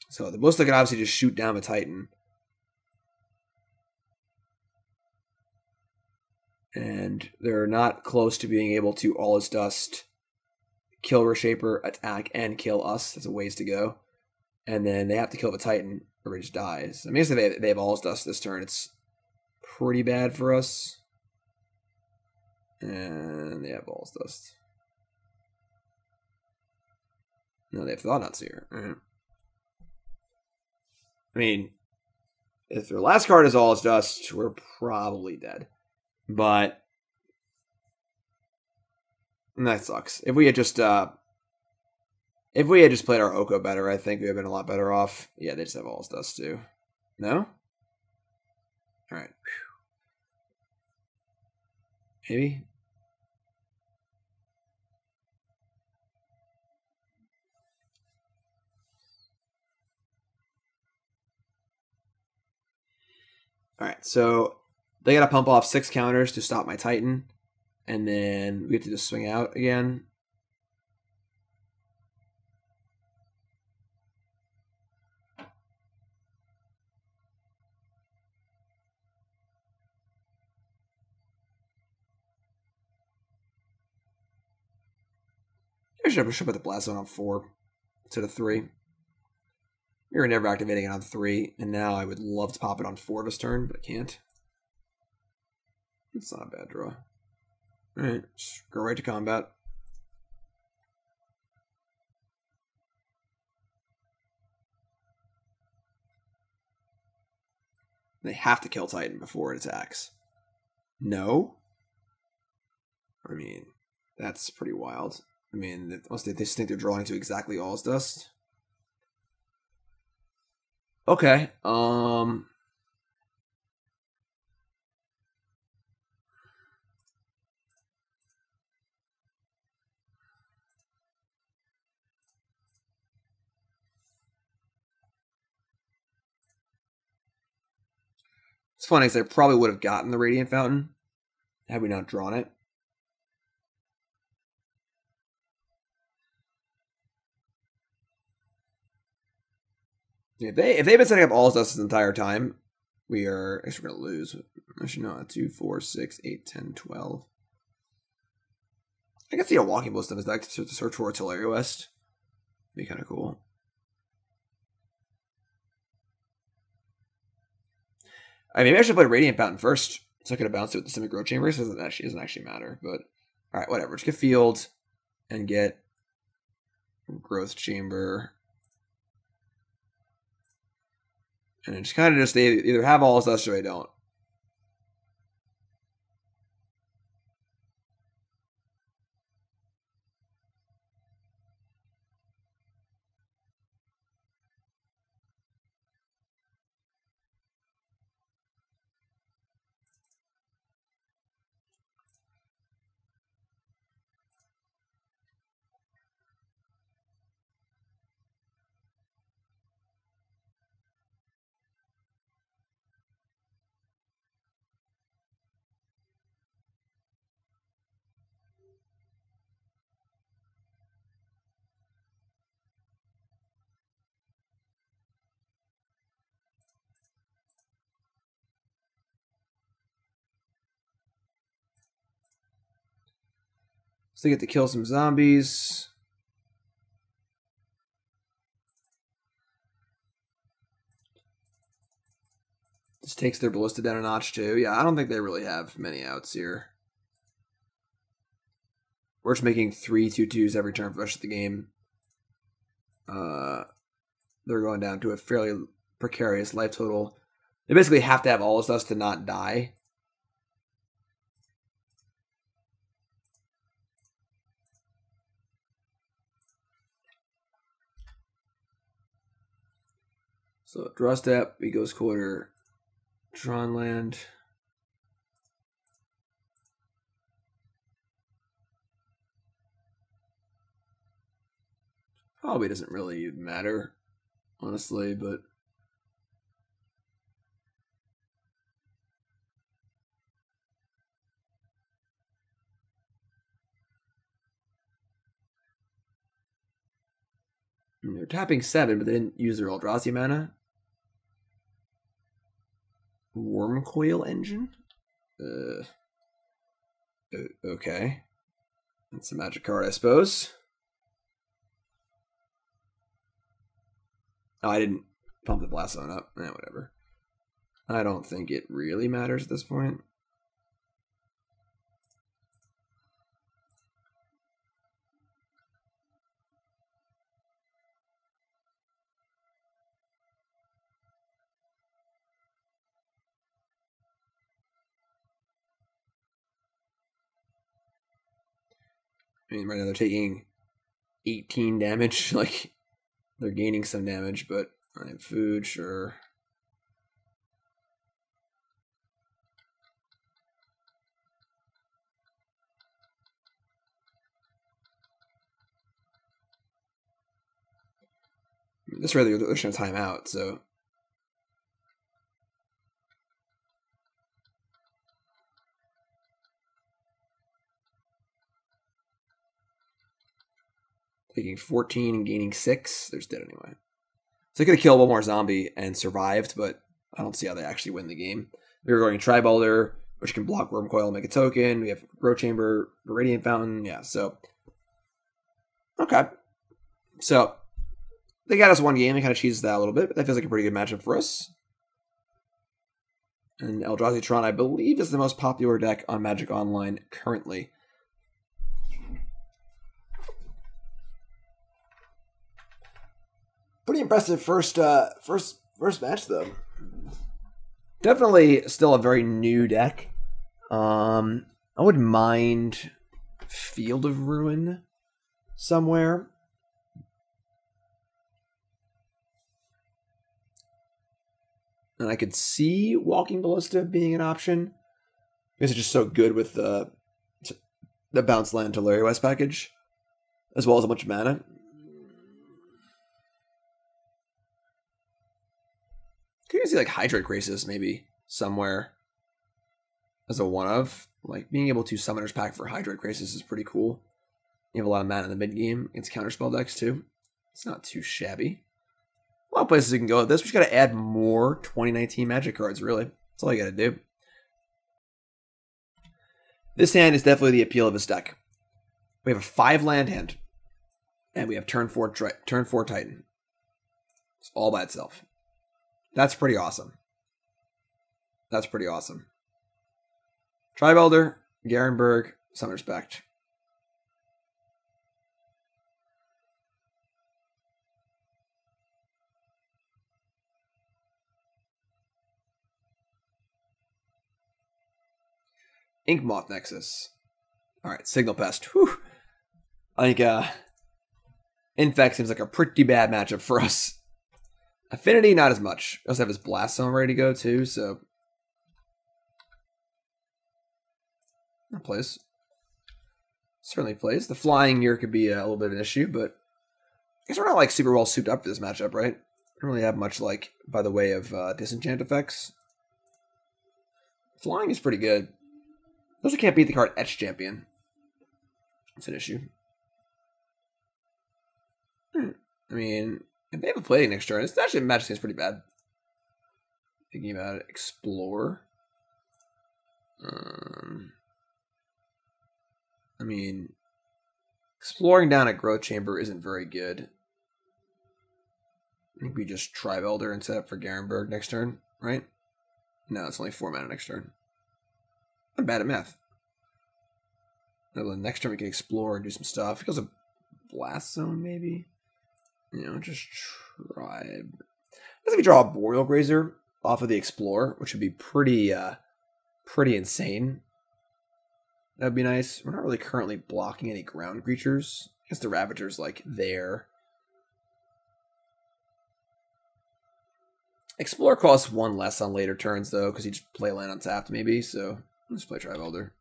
So the Ballista can obviously just shoot down the Titan. And they're not close to being able to All Is Dust, kill Reshaper, attack, and kill us. That's a ways to go. And then they have to kill the Titan, or it just dies. I mean, they have All Is Dust this turn. It's pretty bad for us. And they have All Is Dust. No, they have Thought-Knot Seer. Mm-hmm. I mean, if their last card is All Is Dust, we're probably dead. But And that sucks. If we had just played our Oko better, I think we would have been a lot better off. Yeah, they just have All Is Dust too. No? Alright. Maybe? Alright, so they gotta pump off 6 counters to stop my Titan. And then we have to just swing out again. I should have put the Blast Zone on 4 instead of 3. We were never activating it on 3, and now I would love to pop it on 4 this turn, but I can't. It's not a bad draw. Alright, just go right to combat. They have to kill Titan before it attacks. No? I mean, that's pretty wild. I mean, unless they just think they're drawing to exactly All Is Dust. Okay. It's funny because I probably would have gotten the Radiant Fountain had we not drawn it. If they've been setting up All Is Dust this entire time, we are actually going to lose. Actually, no, 2, 4, 6, 8, 10, 12. I can see a Walking Ballista is like to search for Tolaria West. Be kind of cool. I mean, maybe I should play Radiant Fountain first, so I could have bounced it with the Simic Growth Chamber. So it doesn't actually matter, but all right, whatever. Just get Field and get Growth Chamber. And it's kind of just they either have All Is Dust or they don't. So they get to kill some zombies. This takes their Ballista down a notch too. Yeah, I don't think they really have many outs here. We're just making 3 2-2s every turn for the rest of the game. They're going down to a fairly precarious life total. They basically have to have All Is Dust to not die. So draw step, we Ghost Quarter, Tron land. Probably doesn't really matter, honestly, but and they're tapping 7, but they didn't use their Eldrazi mana. Worm Coil Engine? Okay. That's a magic card, I suppose. Oh, I didn't pump the Blast Zone up. Eh, whatever. I don't think it really matters at this point. I mean, right now they're taking 18 damage. Like, they're gaining some damage, but I have food, sure. This rather they're showing time out, so. Taking 14 and gaining 6. They're dead anyway. So they could have killed one more zombie and survived, but I don't see how they actually win the game. We were going to Tribe Elder, which can block Worm Coil and make a token. We have Growth Chamber, Radiant Fountain. Yeah, so. Okay. So they got us one game. They kind of cheated that a little bit, but that feels like a pretty good matchup for us. And Eldrazi Tron, I believe, is the most popular deck on Magic Online currently. Pretty impressive first match though. Definitely still a very new deck. I wouldn't mind Field of Ruin somewhere. And I could see Walking Ballista being an option. Because it's just so good with the bounce land Tolaria West package. As well as a bunch of mana. Could you see like Hydro Graces maybe somewhere as a one of? Like being able to Summoner's Pact for Hydro Graces is pretty cool. You have a lot of mana in the mid game. It's counterspell decks too. It's not too shabby. A lot of places you can go with this. We just got to add more 2019 Magic cards, really. That's all you got to do. This hand is definitely the appeal of this deck. We have a 5-land hand, and we have turn four Titan. It's all by itself. That's pretty awesome. That's pretty awesome. Tribe Elder, Garenbrig, Summoner's Pact. Ink Moth Nexus. Alright, Signal Pest. Whew. I think Infect seems like a pretty bad matchup for us. Affinity, not as much. We also have his Blast Zone ready to go, too, so. That plays. Certainly plays. The flying here could be a little bit of an issue, but I guess we're not, like, super well suited up for this matchup, right? We don't really have much, like, by the way of disenchant effects. Flying is pretty good. I also can't beat the card Etch Champion. That's an issue. I mean, if they haven't played next turn, it's actually a match that's pretty bad. Thinking about it, Explore. I mean, exploring down a Growth Chamber isn't very good. I think we just Tribe Elder and set up for Garenbrig next turn, right? No, it's only 4 mana next turn. I'm bad at math. The next turn we can explore and do some stuff. It goes a Blast Zone, maybe. You know, just Tribe. I guess if we draw Arboreal Grazer off of the Explorer, which would be pretty, pretty insane. That would be nice. We're not really currently blocking any ground creatures. I guess the Ravager's like there. Explorer costs 1 less on later turns though, because you just play land untapped maybe. So let's play Tribe Elder.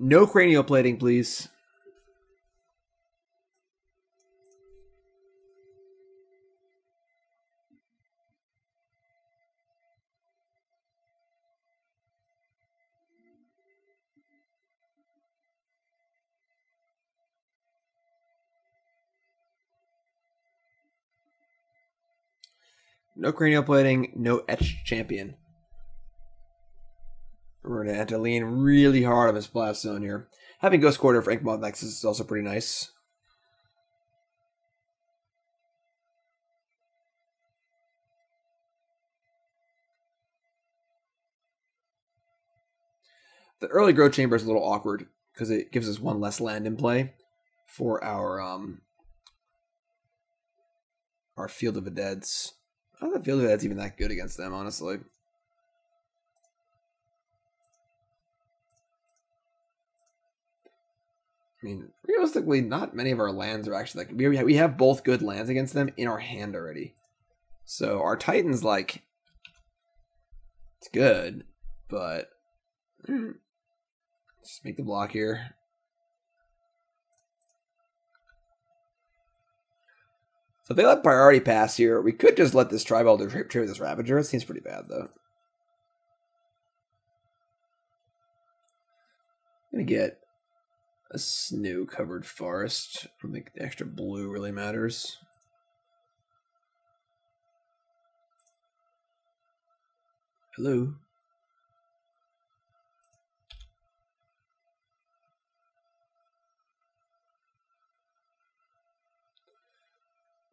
No cranial plating, please. No cranial plating, no Etched Champion. We're going to have to lean really hard on this Blast Zone here. Having Ghost Quarter for Inkmoth Nexus is also pretty nice. The early Growth Chamber is a little awkward because it gives us one less land in play for our Field of the Dead's. I don't think Field of the Dead's even that good against them, honestly. I mean, realistically, not many of our lands are actually like... We have both good lands against them in our hand already. So our Titan's like... It's good, but... Just make the block here. So if they let priority pass here, we could just let this Tribe Elder trade this Ravager. It seems pretty bad, though. I'm going to get a snow-covered forest. I don't think the extra blue really matters. Hello.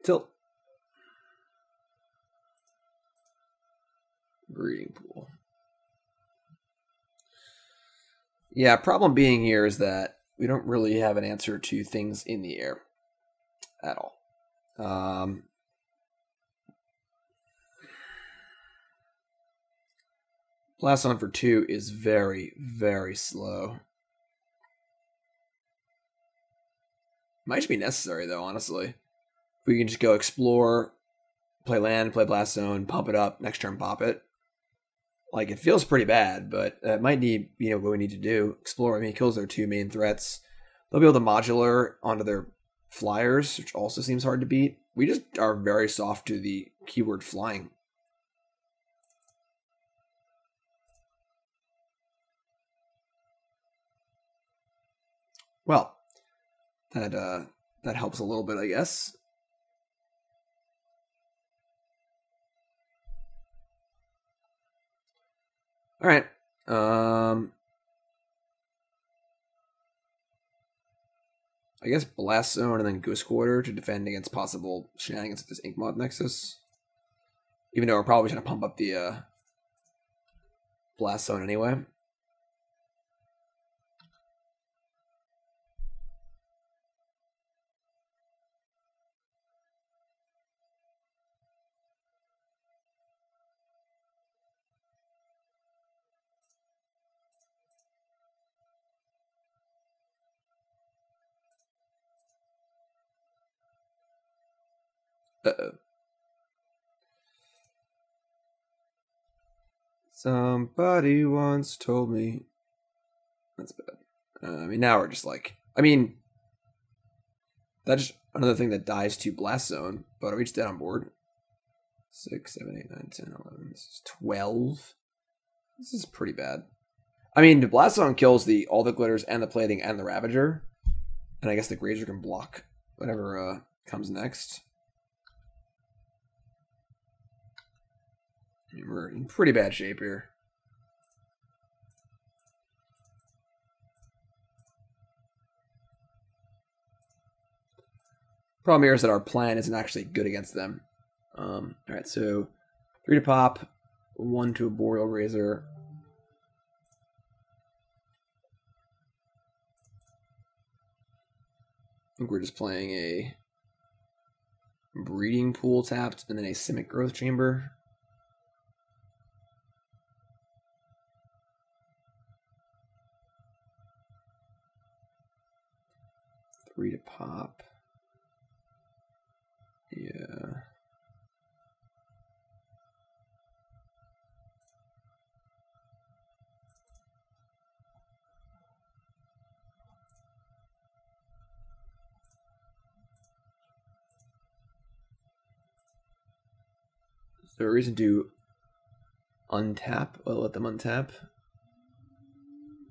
Tilt. Breeding Pool. Yeah, problem being here is that we don't really have an answer to things in the air at all. Blast Zone for 2 is very, very slow. Might just be necessary, though, honestly. We can just go explore, play land, play Blast Zone, pump it up, next turn pop it. Like, it feels pretty bad, but it might need, you know, what we need to do. Explore, I mean, it kills their two main threats. They'll be able to modular onto their flyers, which also seems hard to beat. We just are very soft to the keyword flying. Well, that helps a little bit, I guess. All right. I guess Blast Zone and then Ghost Quarter to defend against possible shenanigans with this Inkmoth Nexus. Even though we're probably trying to pump up the Blast Zone anyway. Uh-oh. Somebody once told me. That's bad. I mean, now we're just like... I mean, that's another thing that dies to Blast Zone, but are we just dead on board? 6, 7, 8, 9, 10, 11. This is 12. This is pretty bad. I mean, the Blast Zone kills the all the glitters and the plating and the Ravager. And I guess the Grazer can block whatever comes next. We're in pretty bad shape here. Problem here is that our plan isn't actually good against them. All right, so 3 to pop, 1 to Arboreal Grazer. I think we're just playing a Breeding Pool tapped and then a Simic Growth Chamber. To pop. Yeah. Is there a reason to untap? Well, let them untap.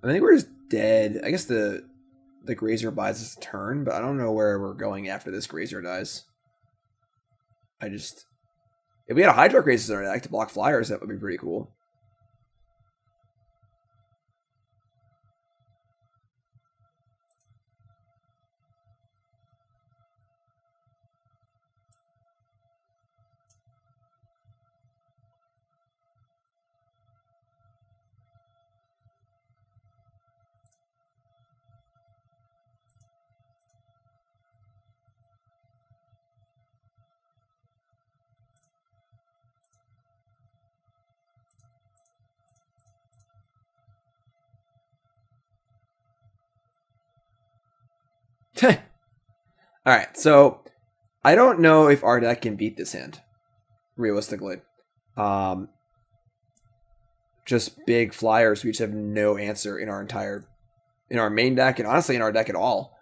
I think we're just dead. I guess the Grazer buys us a turn, but I don't know where we're going after this Grazer dies. I just... If we had a Hydro Grazer on our deck to block flyers, that would be pretty cool. All right, so I don't know if our deck can beat this hand, realistically. Just big flyers. We just have no answer in our entire, in our main deck, and honestly in our deck at all.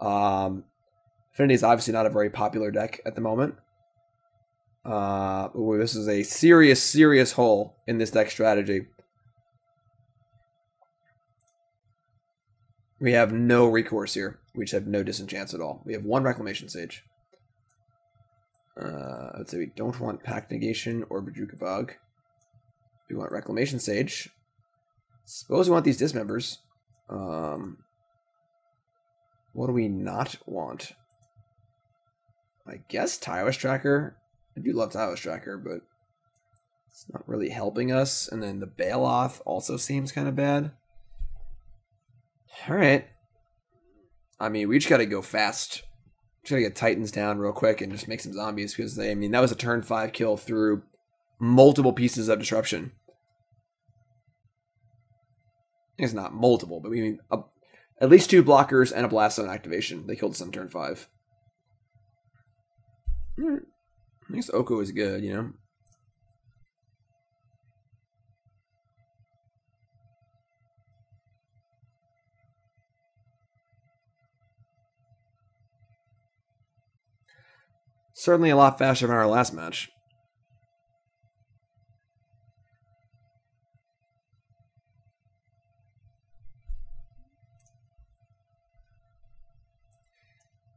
Affinity is obviously not a very popular deck at the moment. Ooh, this is a serious, serious hole in this deck strategy. We have no recourse here. We just have no disenchant at all. We have one Reclamation Sage. I would say we don't want Pact Negation or Bojuka Bog. We want Reclamation Sage. Suppose we want these Dismembers. What do we not want? I guess Tireless Tracker. I do love Tireless Tracker, but it's not really helping us. And then the Baloth also seems kind of bad. All right. I mean, we just got to go fast. Just got to get Titans down real quick and just make some zombies, because they, I mean, that was a turn 5 kill through multiple pieces of disruption. It's not multiple, but we mean at least 2 blockers and a Blast Zone activation. They killed us on turn 5. I guess Oko is good, you know. Certainly a lot faster than our last match.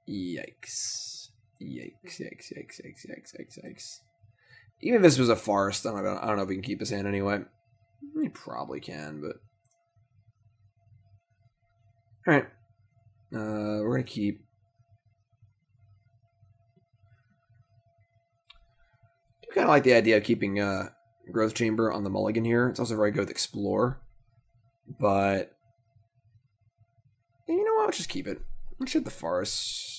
Yikes. Yikes, yikes, yikes, yikes, yikes, yikes, yikes. Even if this was a forest, I don't know if we can keep this hand anyway. We probably can, but... Alright. We're going to keep... I kind of like the idea of keeping Growth Chamber on the mulligan here. It's also very good with Explore. But, you know what? Let's just keep it. Let's hit the Forest.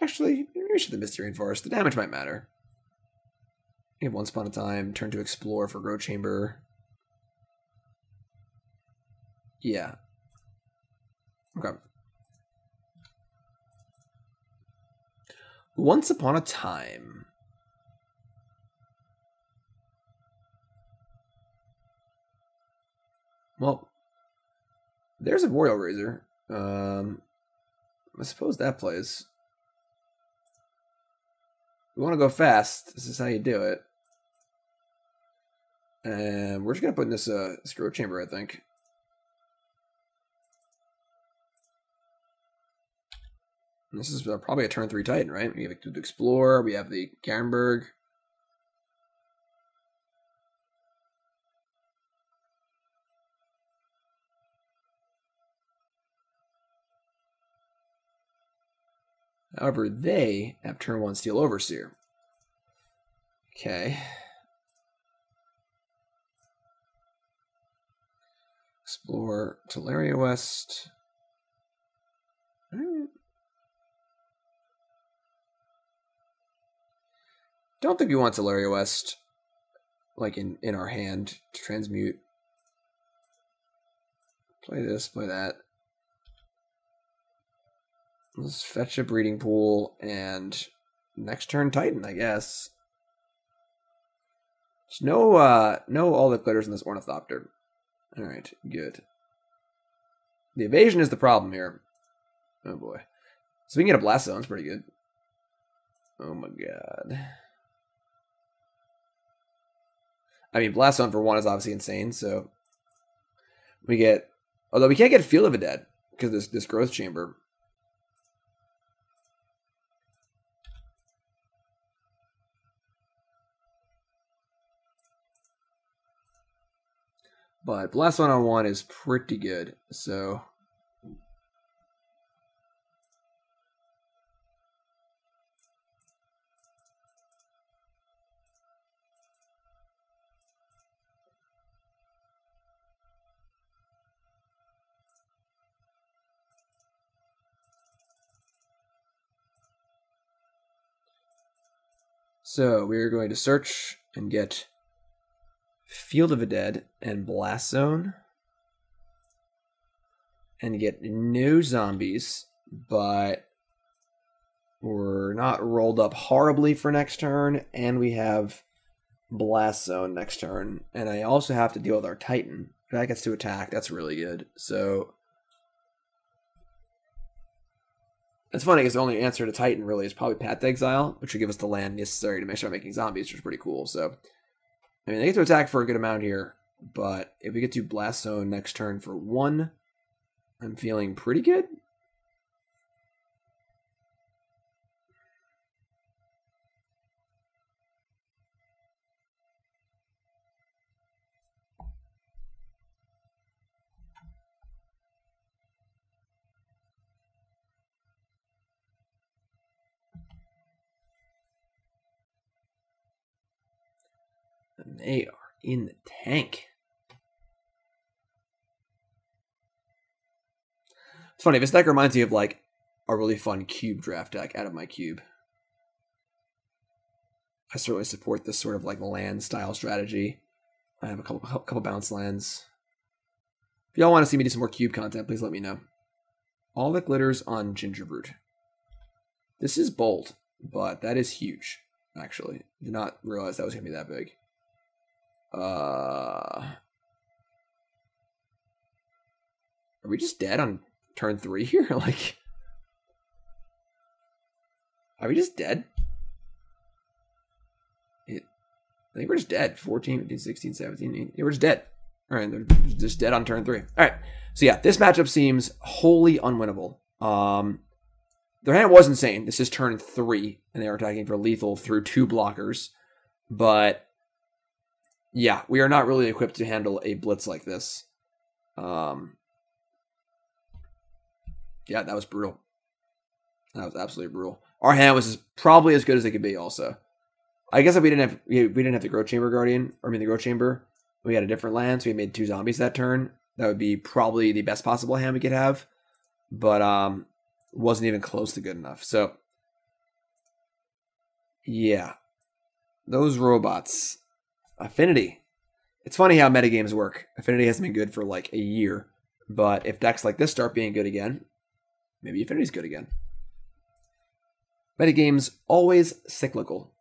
Actually, maybe we should hit the Misty Rainforest. The damage might matter. We have Once Upon a Time, turn to Explore for Growth Chamber. Yeah. Okay. Once Upon a Time. Well, there's an Arboreal Grazer. I suppose that plays. We want to go fast. This is how you do it. And we're just going to put in this Growth Chamber, I think. And this is probably a turn 3 Titan, right? We have to Explore. We have the Garenbrig. However, they have turn 1 Steel Overseer. Okay. Explore Tolaria West. Don't think we want Tolaria West, like in our hand, to transmute. Play this, play that. Let's fetch a Breeding Pool and next turn Titan, I guess. There's no no all the glitters in this Ornithopter. Alright, good. The evasion is the problem here. Oh boy. So we can get a Blast Zone, it's pretty good. Oh my god. I mean, Blast Zone for 1 is obviously insane, so we get, although we can't get Field of the Dead because this Growth Chamber. But Blast Zone on 1 is pretty good, so... So, we are going to search and get... Field of the Dead and Blast Zone, and get no zombies, but We're not rolled up horribly for next turn, and we have Blast Zone next turn. And I also have to deal with our Titan. That gets to attack. That's really good. So it's funny because the only answer to Titan really is probably Path to Exile, which would give us the land necessary to make sure I'm making zombies, which is pretty cool. So, I mean, they get to attack for a good amount here, but if we get to Blast Zone next turn for 1, I'm feeling pretty good. They are in the tank. It's funny, this deck reminds me of like a really fun cube draft deck out of my cube. I certainly support this sort of like land style strategy. I have a couple bounce lands. If y'all want to see me do some more cube content, please let me know. All that glitters on Gingerbrood. This is bold, but that is huge, actually. Did not realize that was going to be that big. Are we just dead on turn 3 here? Like, are we just dead? I think we're just dead. 14, 15, 16, 17, 18. Yeah, we're just dead. All right, they're just dead on turn 3. All right, so yeah, this matchup seems wholly unwinnable. Their hand was insane. This is turn 3, and they are attacking for lethal through 2 blockers, but yeah, we are not really equipped to handle a blitz like this. Yeah, that was brutal. That was absolutely brutal. Our hand was probably as good as it could be. Also, I guess if we didn't have the Growth Chamber Guardian, or I mean the Growth Chamber, we had a different land, so we made 2 zombies that turn. That would be probably the best possible hand we could have, but wasn't even close to good enough. So yeah, those robots. Affinity. It's funny how metagames work. Affinity hasn't been good for like a year, but if decks like this start being good again, maybe Affinity's good again. Metagame's always cyclical.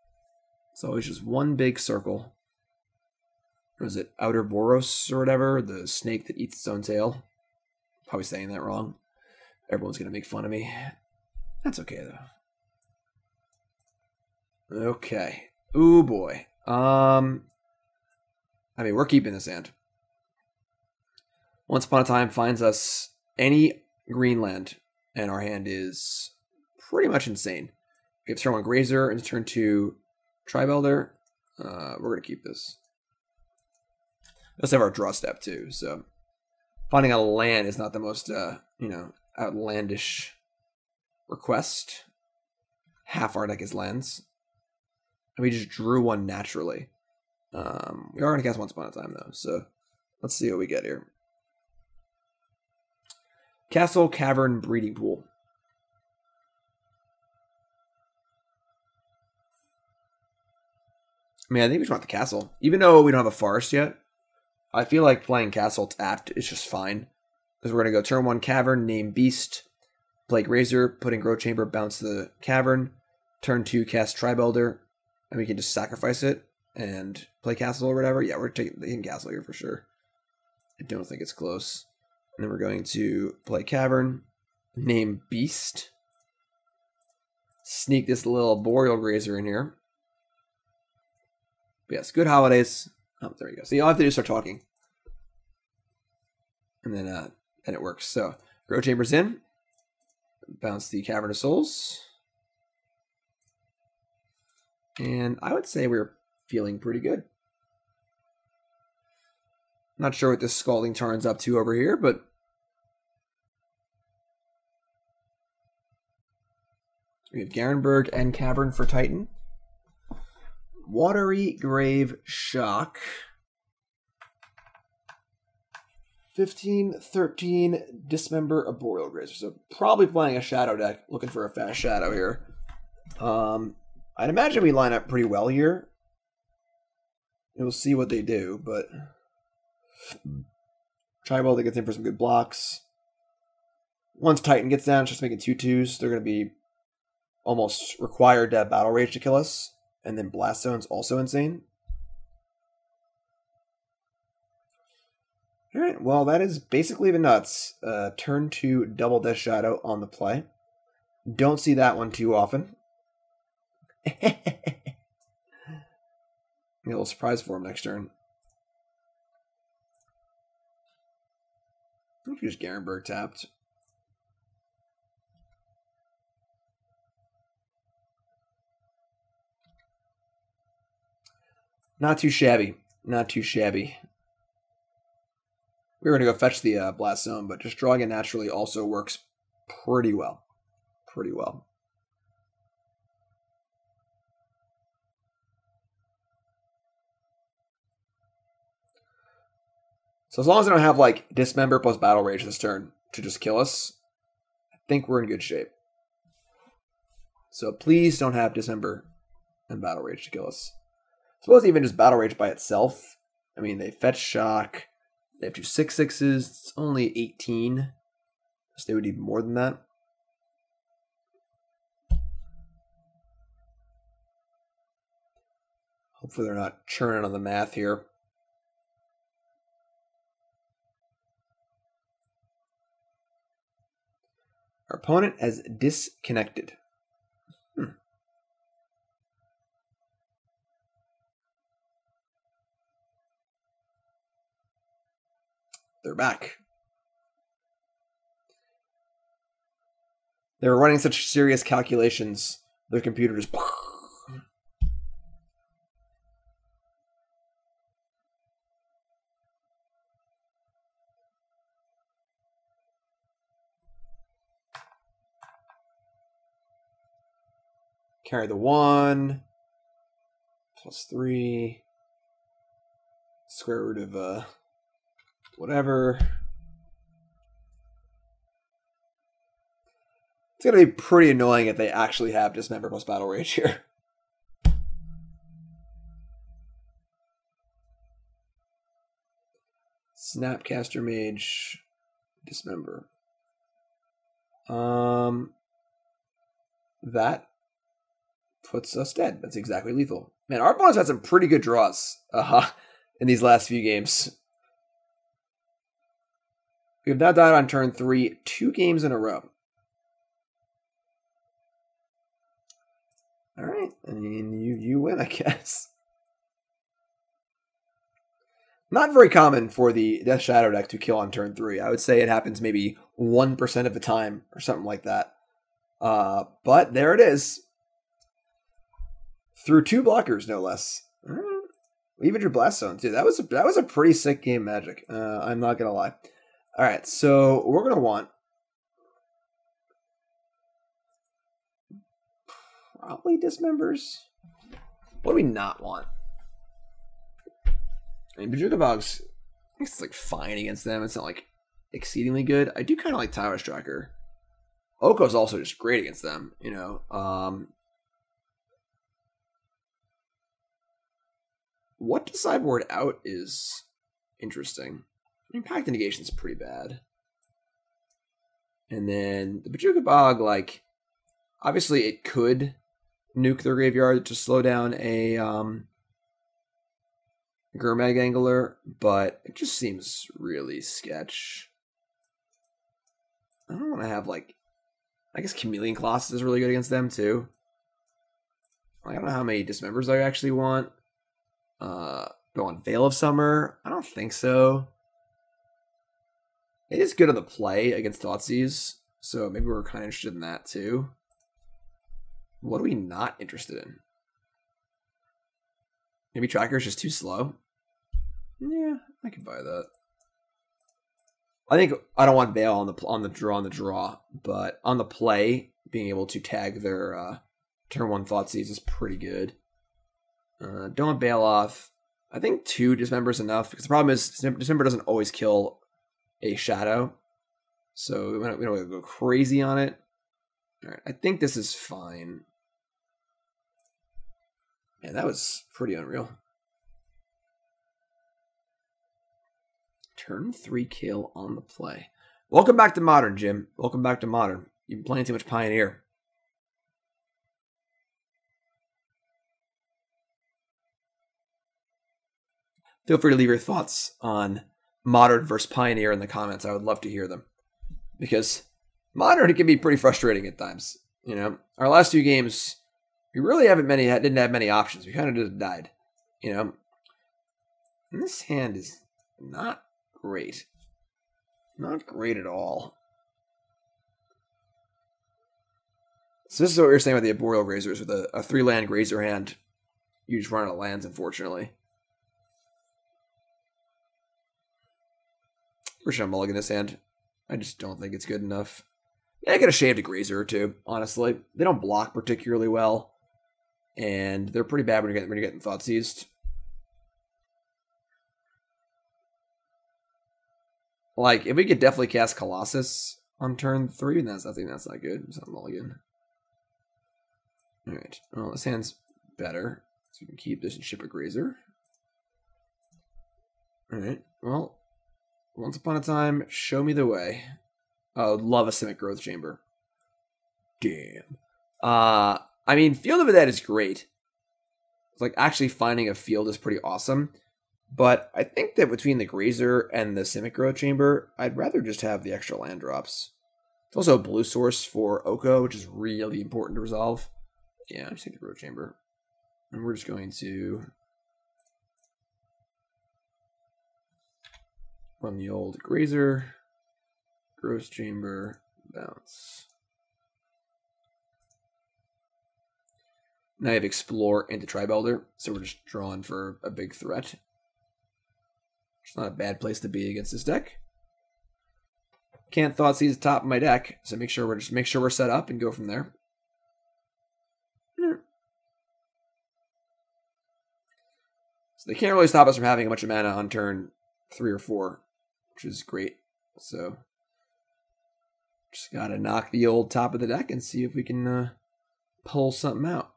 It's always just one big circle. Or is it Outer Boros or whatever? The snake that eats its own tail. Probably saying that wrong. Everyone's going to make fun of me. That's okay, though. Okay. Ooh, boy. I mean, we're keeping this hand. Once Upon a Time finds us any green land, and our hand is pretty much insane. We have turn 1 Grazer, and turn 2 Tribe Elder. We're going to keep this. Let's have our draw step, too. So finding a land is not the most, you know, outlandish request. Half our deck is lands. And we just drew one naturally. We are going to cast Once Upon a Time, though, so let's see what we get here. Castle, Cavern, Breeding Pool. I mean, I think we just want the Castle. Even though we don't have a Forest yet, I feel like playing Castle tapped is just fine. Because we're going to go turn 1 Cavern, name Beast, play Grazer, put in Growth Chamber, bounce the Cavern, turn 2 cast Tribe Elder, and we can just sacrifice it and play Castle or whatever. Yeah, we're taking Castle here for sure. I don't think it's close. And then we're going to play Cavern, name Beast, sneak this little Arboreal Grazer in here. But yes, Good Holidays. Oh, there we go. See, all I have to do is start talking. And then it works. So, Growth Chamber's in. Bounce the Cavern of Souls. And I would say we're feeling pretty good. Not sure what this Scalding Tarn's up to over here, but we have Garenbrig and Cavern for Titan. Watery Grave Shock. 15, 13, Dismember, Arboreal Grazer. So probably playing a Shadow deck, looking for a fast Shadow here. I'd imagine we line up pretty well here. We'll see what they do, but Tribal, they gets in for some good blocks. Once Titan gets down, it's just making 2/2s. They're going to be almost required to have Battle Rage to kill us. And then Blast Zone's also insane. Alright, well, that is basically the nuts. Turn to double Death Shadow on the play. Don't see that one too often. A little surprise for him next turn. I think just Garenbrig tapped. Not too shabby. Not too shabby. We were going to go fetch the Blast Zone, but just drawing it naturally also works pretty well. Pretty well. So as long as I don't have, like, Dismember plus Battle Rage this turn to just kill us, I think we're in good shape. So please don't have Dismember and Battle Rage to kill us. I suppose even just Battle Rage by itself. I mean, they fetch Shock. They have 2/6/6s. It's only 18. So they would need more than that. Hopefully they're not churning on the math here. Our opponent has disconnected. They're back. They were running such serious calculations, their computer just... Carry the 1, plus 3, square root of whatever. It's going to be pretty annoying if they actually have Dismember plus Battle Rage here. Snapcaster Mage, Dismember. That puts us dead. That's exactly lethal. Man, our opponent's had some pretty good draws in these last few games. We have now died on turn 3 2 games in a row. Alright, I mean, you win, I guess. Not very common for the Death Shadow deck to kill on turn 3. I would say it happens maybe 1% of the time or something like that. But there it is. Through 2 blockers, no less. Right. Even your Blast Zone, too. That was a pretty sick game Magic. I'm not going to lie. All right, so we're going to want probably Dismembers. What do we not want? I mean, Bojuka Bog's, I think it's like fine against them. It's not like exceedingly good. I do kind of like Tireless Tracker. Oko's also just great against them, you know. What to sideboard out is interesting. I mean, Pact of Negation is pretty bad. And then the Bojuka Bog, like, obviously it could nuke their graveyard to slow down a Gurmag Angler, but it just seems really sketch. I don't want to have, like, I guess Chameleon Colossus is really good against them, too. I don't know how many Dismembers I actually want. Do I want Veil of Summer? I don't think so. It is good on the play against Thoughtseize, so maybe we're kind of interested in that too. What are we not interested in? Maybe Tracker is just too slow. Yeah, I could buy that. I think I don't want Veil on the draw, but on the play, being able to tag their turn 1 Thoughtseize is pretty good. Don't want Baloth. I think 2 Dismember is enough because the problem is Dismember doesn't always kill a shadow, so we don't really go crazy on it. All right, I think this is fine. Man, that was pretty unreal. Turn 3 kill on the play. Welcome back to Modern, Jim. Welcome back to Modern. You've been playing too much Pioneer. Feel free to leave your thoughts on Modern versus Pioneer in the comments. I would love to hear them, because Modern can be pretty frustrating at times. You know, our last two games, we really haven't didn't have many options. We kind of just died. You know, and this hand is not great, not great at all. So this is what we were saying about the Arboreal Grazers with a 3-land Grazer hand. You just run out of lands, unfortunately. We're gonna mulligan this hand. I just don't think it's good enough. Yeah, I could have shaved a Grazer or two, honestly. They don't block particularly well, and they're pretty bad when you're getting Thought Seized. Like, if we could definitely cast Colossus on turn 3, and I think that's not good. It's not mulligan. Alright, well, this hand's better, so we can keep this and ship a Grazer. Alright, well, Once Upon a Time, show me the way. I would love a Simic Growth Chamber. Damn. I mean, Field of the Dead is great. Like, actually finding a field is pretty awesome. But I think that between the Grazer and the Simic Growth Chamber, I'd rather just have the extra land drops. It's also a blue source for Oko, which is really important to resolve. Yeah, I'm just taking the Growth Chamber. And we're just going to run the old Grazer, Growth Chamber, bounce. Now you have Explore into Tribe Elder, so we're just drawing for a big threat. It's not a bad place to be against this deck. Can't Thought Seize the top of my deck, so make sure we're set up and go from there. So they can't really stop us from having a bunch of mana on turn 3 or 4, which is great. So just gotta knock the old top of the deck and see if we can pull something out.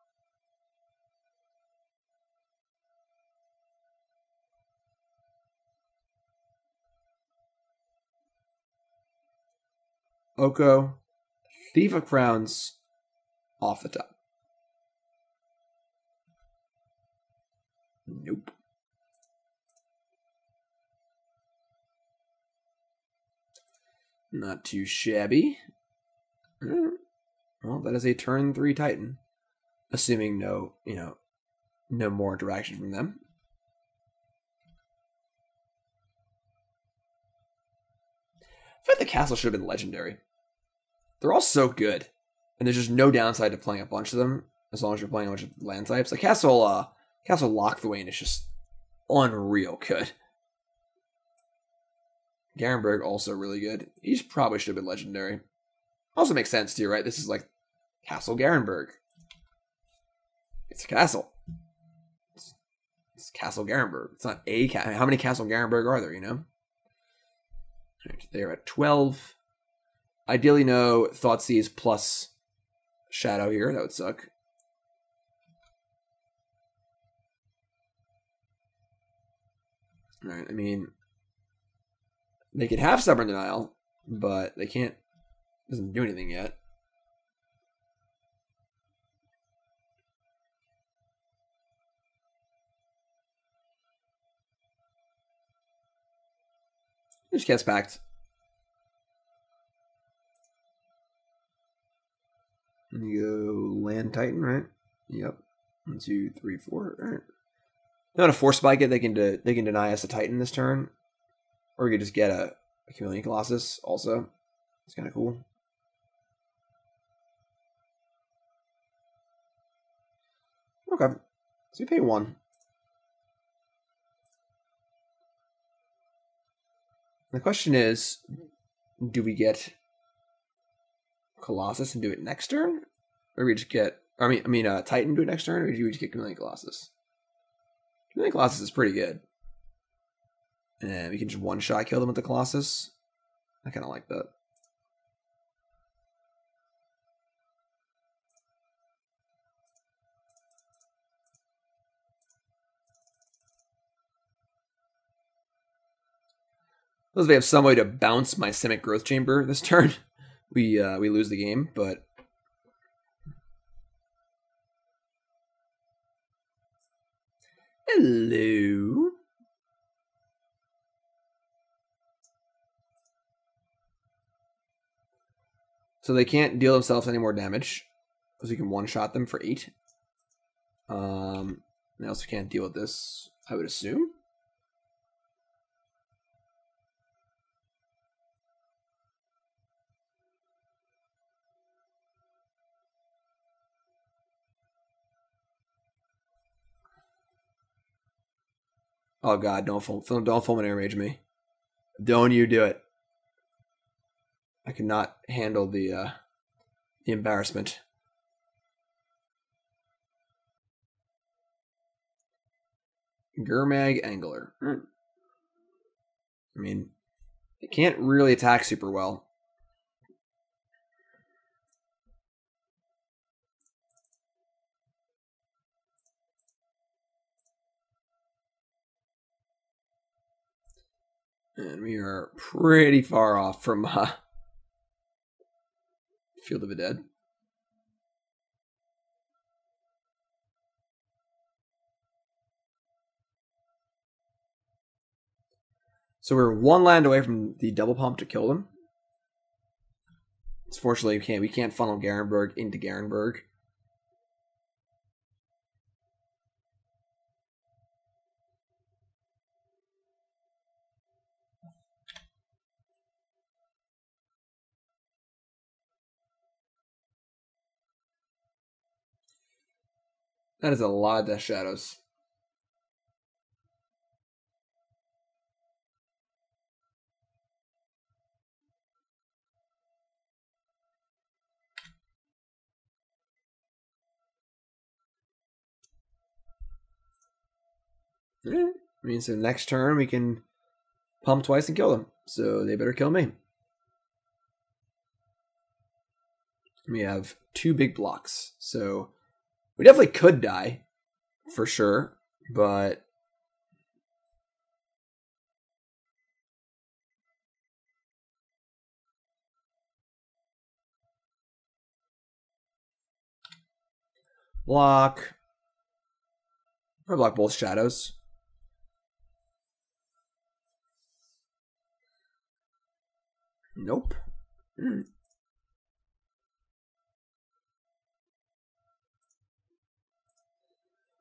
Oko, Thief of Crowns, off the top. Nope. Not too shabby. Well, that is a turn 3 Titan, assuming no more interaction from them. I thought the castle should have been legendary. They're all so good, and there's just no downside to playing a bunch of them as long as you're playing a bunch of land types. The Castle Lockthwain is just unreal good. Garenbrig also really good. He probably should have been legendary. Also makes sense too, right? This is like Castle Garenbrig. It's a castle. It's Castle Garenbrig. It's not a castle. How many Castle Garenbrig are there, you know? Right, they are at 12. Ideally no Thoughtseize plus Shadow here. That would suck. Alright, I mean, they could have Stubborn Denial, but they can't. Doesn't do anything yet. Just cast Pact. And you go Land Titan, right? Yep. 1, 2, 3, 4. All right. Not a Force Spike it. They can deny us a Titan this turn. Or you could just get a Chameleon Colossus also. It's kind of cool. Okay. So we pay 1. The question is, do we get Colossus and do it next turn? Or do we just get, I mean, Titan and do it next turn? Or do we just get Chameleon Colossus? Chameleon Colossus is pretty good. And we can just one-shot kill them with the Colossus. I kind of like that. Unless we have some way to bounce my Simic Growth Chamber this turn, we lose the game, but hello. So they can't deal themselves any more damage. Because you can one-shot them for 8. They also can't deal with this, I would assume. Oh god, don't fulminate rage me. Don't you do it. I cannot handle the embarrassment. Gurmag Angler. I mean, they can't really attack super well. And we are pretty far off from Field of the Dead. So we're one land away from the double pump to kill them. Unfortunately, we can't funnel Garenbrig into Garenbrig. That is a lot of Death Shadows. Yeah. I mean, so next turn we can pump twice and kill them. So they better kill me. We have 2 big blocks. So we definitely could die, for sure, but block. Or block both shadows. Nope.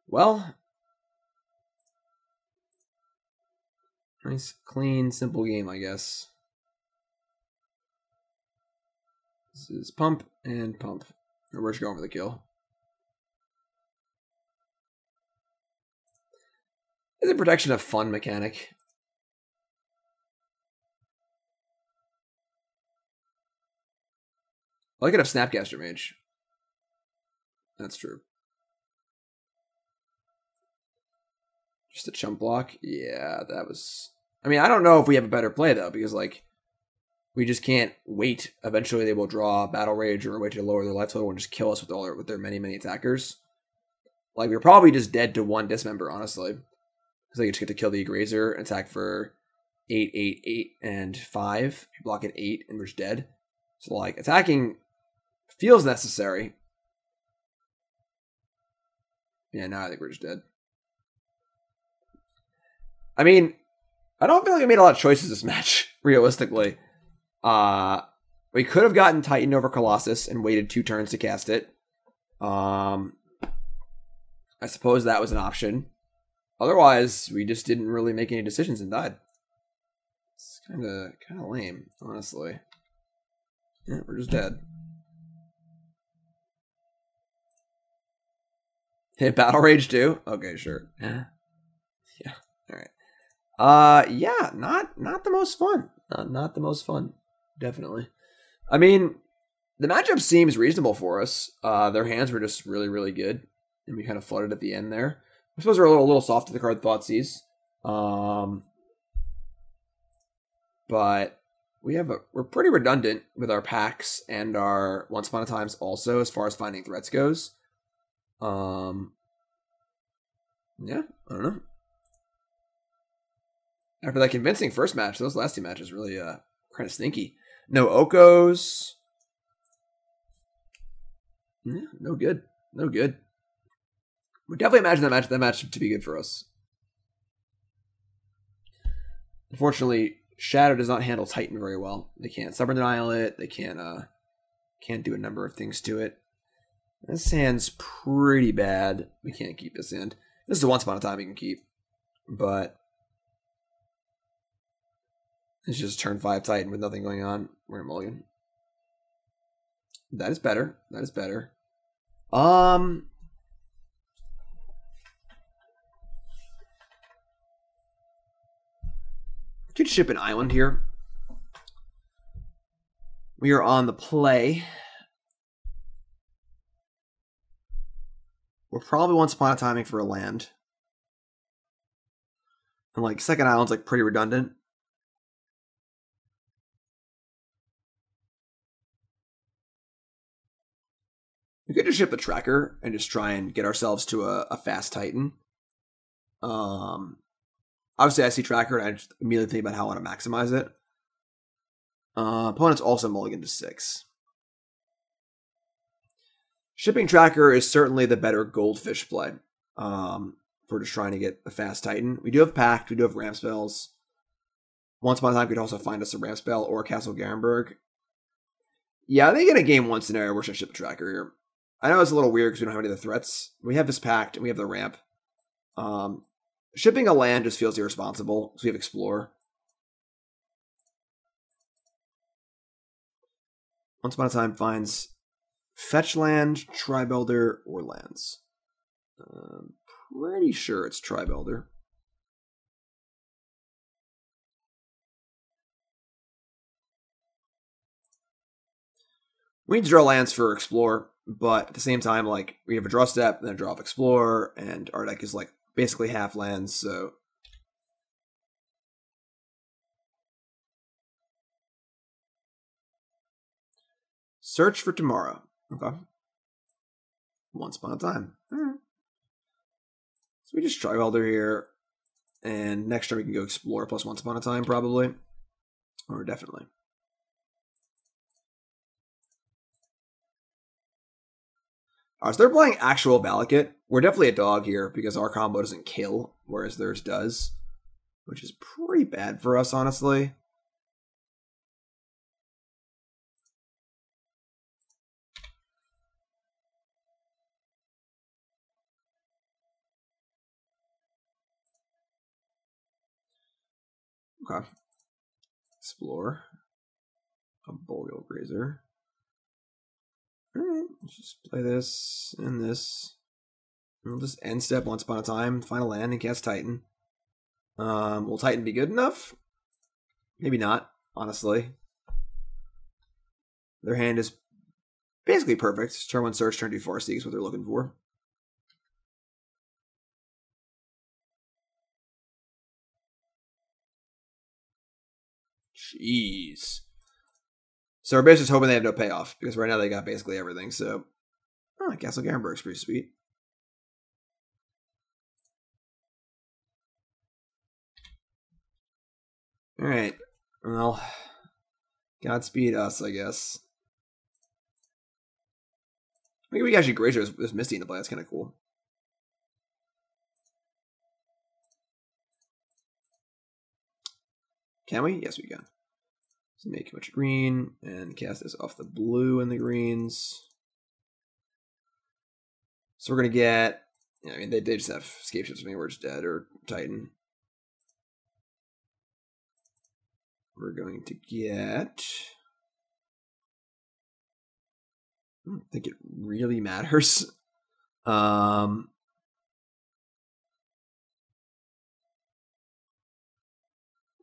Well, nice, clean, simple game, I guess. This is pump and pump. Or we're just going for the kill. Isn't protection a fun mechanic? Well, I could have Snapcaster Mage. That's true. Just a chump block? Yeah, that was... I mean, I don't know if we have a better play, though, because, like, we just can't wait. Eventually they will draw Battle Rage or wait to lower their life total and just kill us with all their, many, many attackers. Like, we're probably just dead to one Dismember, honestly. Because they just get to kill the Grazer and attack for 8, 8, 8, and 5. We block at 8, and we're just dead. So, like, attacking feels necessary. Yeah, now I think we're just dead. I mean, I don't feel like we made a lot of choices this match, realistically. We could have gotten Titan over Colossus and waited 2 turns to cast it. I suppose that was an option. Otherwise, we just didn't really make any decisions and died. It's kind of lame, honestly. Yeah, we're just dead. Hit Battle Rage too? Okay, sure. Yeah. Yeah. All right. Yeah, not the most fun. Not the most fun, definitely. I mean, the matchup seems reasonable for us. Their hands were just really, really good, and we kind of fluttered at the end there. I suppose we're a little soft to the card Thoughtseize. But we're pretty redundant with our packs and our Once Upon a Times also as far as finding threats goes. Yeah, I don't know. After that convincing first match, those last 2 matches really kind of stinky. No Okos. Yeah, no good. No good. We definitely imagine that match to be good for us. Unfortunately, Shadow does not handle Titan very well. They can't Stubborn Denial it. They can't Can't do a number of things to it. This hand's pretty bad. We can't keep this end. This is the Once Upon a Time we can keep, but it's just turn 5 Titan with nothing going on. We're gonna mulligan. That is better. That is better. Could ship an island here. We are on the play. We're probably Once Upon a Timing for a land. And like second island's like pretty redundant. We could just ship the tracker and just try and get ourselves to a fast Titan. Obviously I see tracker and I just immediately think about how I want to maximize it. Opponents also mulligan to 6. Shipping tracker is certainly the better goldfish play. If we're just trying to get a fast Titan. We do have Pact, we do have ramp spells. Once Upon a Time could also find us a ramp spell or Castle Garenbrig. Yeah, I think in a game one scenario we're gonna ship a tracker here. I know it's a little weird because we don't have any of the threats. We have this Pact and we have the ramp. Shipping a land just feels irresponsible, so we have Explore. Once Upon a Time finds fetch land, Tribe Elder, or lands. I'm pretty sure it's Tribe Elder. We need to draw lands for Explore, but at the same time, like, we have a draw step, and then a draw of Explore, and our deck is, like, basically half lands, so... Search for tomorrow. Okay. Once Upon a Time. All right. So we just Tribe Elder here. And next turn we can go Explore plus Once Upon a Time probably. Or definitely. Alright, so they're playing actual Valakut. We're definitely a dog here because our combo doesn't kill, whereas theirs does. Which is pretty bad for us, honestly. Okay. Explore. Arboreal Grazer. Alright, let's just play this and this. We'll just end step Once Upon a Time, find a land, and cast Titan. Will Titan be good enough? Maybe not, honestly. Their hand is basically perfect. Turn 1 search, turn 2 forest seek is what they're looking for. Jeez. So we're basically just hoping they have no payoff, because right now they got basically everything, so... Oh, Castle Garenbrig's pretty sweet. Alright. Well... Godspeed us, I guess. I think we can actually Grazer this Misty into play, that's kind of cool. Can we? Yes, we can. So make much green and cast this off the blue and the greens. So we're gonna get. Yeah, I mean, they just have scape shifts. Maybe we're just dead or Titan. We're going to get. I don't think it really matters.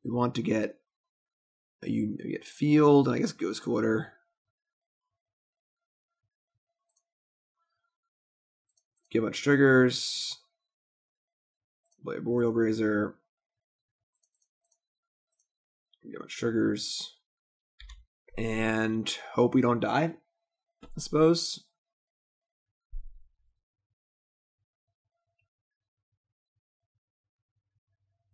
We want to get field, and I guess Ghost Quarter. Get a bunch of triggers. Play Arboreal Grazer. Get a bunch of triggers. And hope we don't die, I suppose.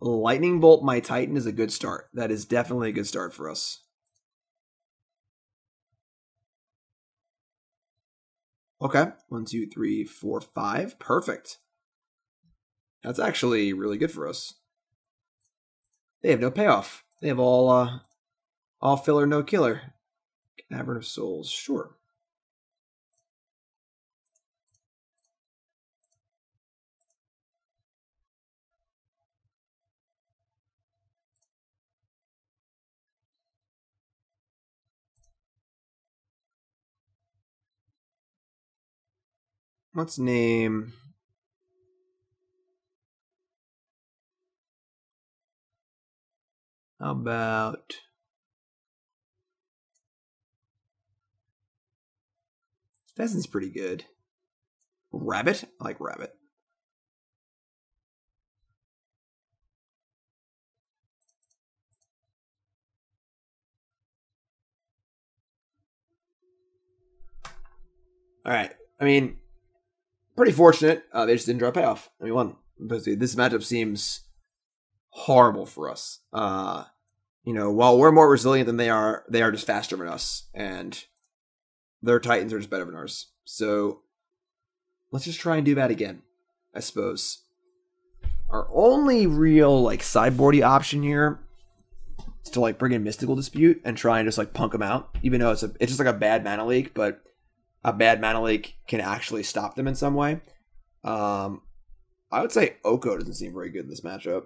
Lightning Bolt my Titan is a good start. That is definitely a good start for us. Okay. 1, 2, 3, 4, 5. Perfect. That's actually really good for us. They have no payoff. They have all filler, no killer. Cavern of Souls. Sure. Let's name... How about... Pheasant's pretty good. Rabbit? I like rabbit. Alright, I mean, pretty fortunate they just didn't draw payoff. I mean, one, this matchup seems horrible for us. You know, while we're more resilient than they are just faster than us, and their Titans are just better than ours. So, let's just try and do that again, I suppose. Our only real, like, sideboardy option here is to, like, bring in Mystical Dispute and try and just, like, punk them out, even though it's just, like, a bad mana leak, but... A bad mana leak can actually stop them in some way. I would say Oko doesn't seem very good in this matchup.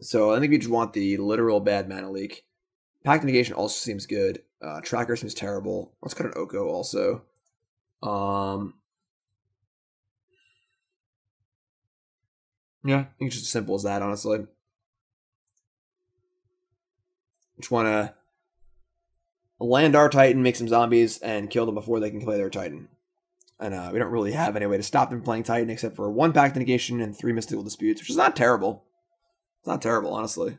So I think we just want the literal bad mana leak. Pact Negation also seems good. Tracker seems terrible. Let's cut an Oko also. Yeah, I think it's just as simple as that, honestly. Just want to... land our Titan, make some zombies, and kill them before they can play their Titan. And we don't really have any way to stop them playing Titan except for 1 Pact Negation and 3 Mystical Disputes, which is not terrible. It's not terrible, honestly.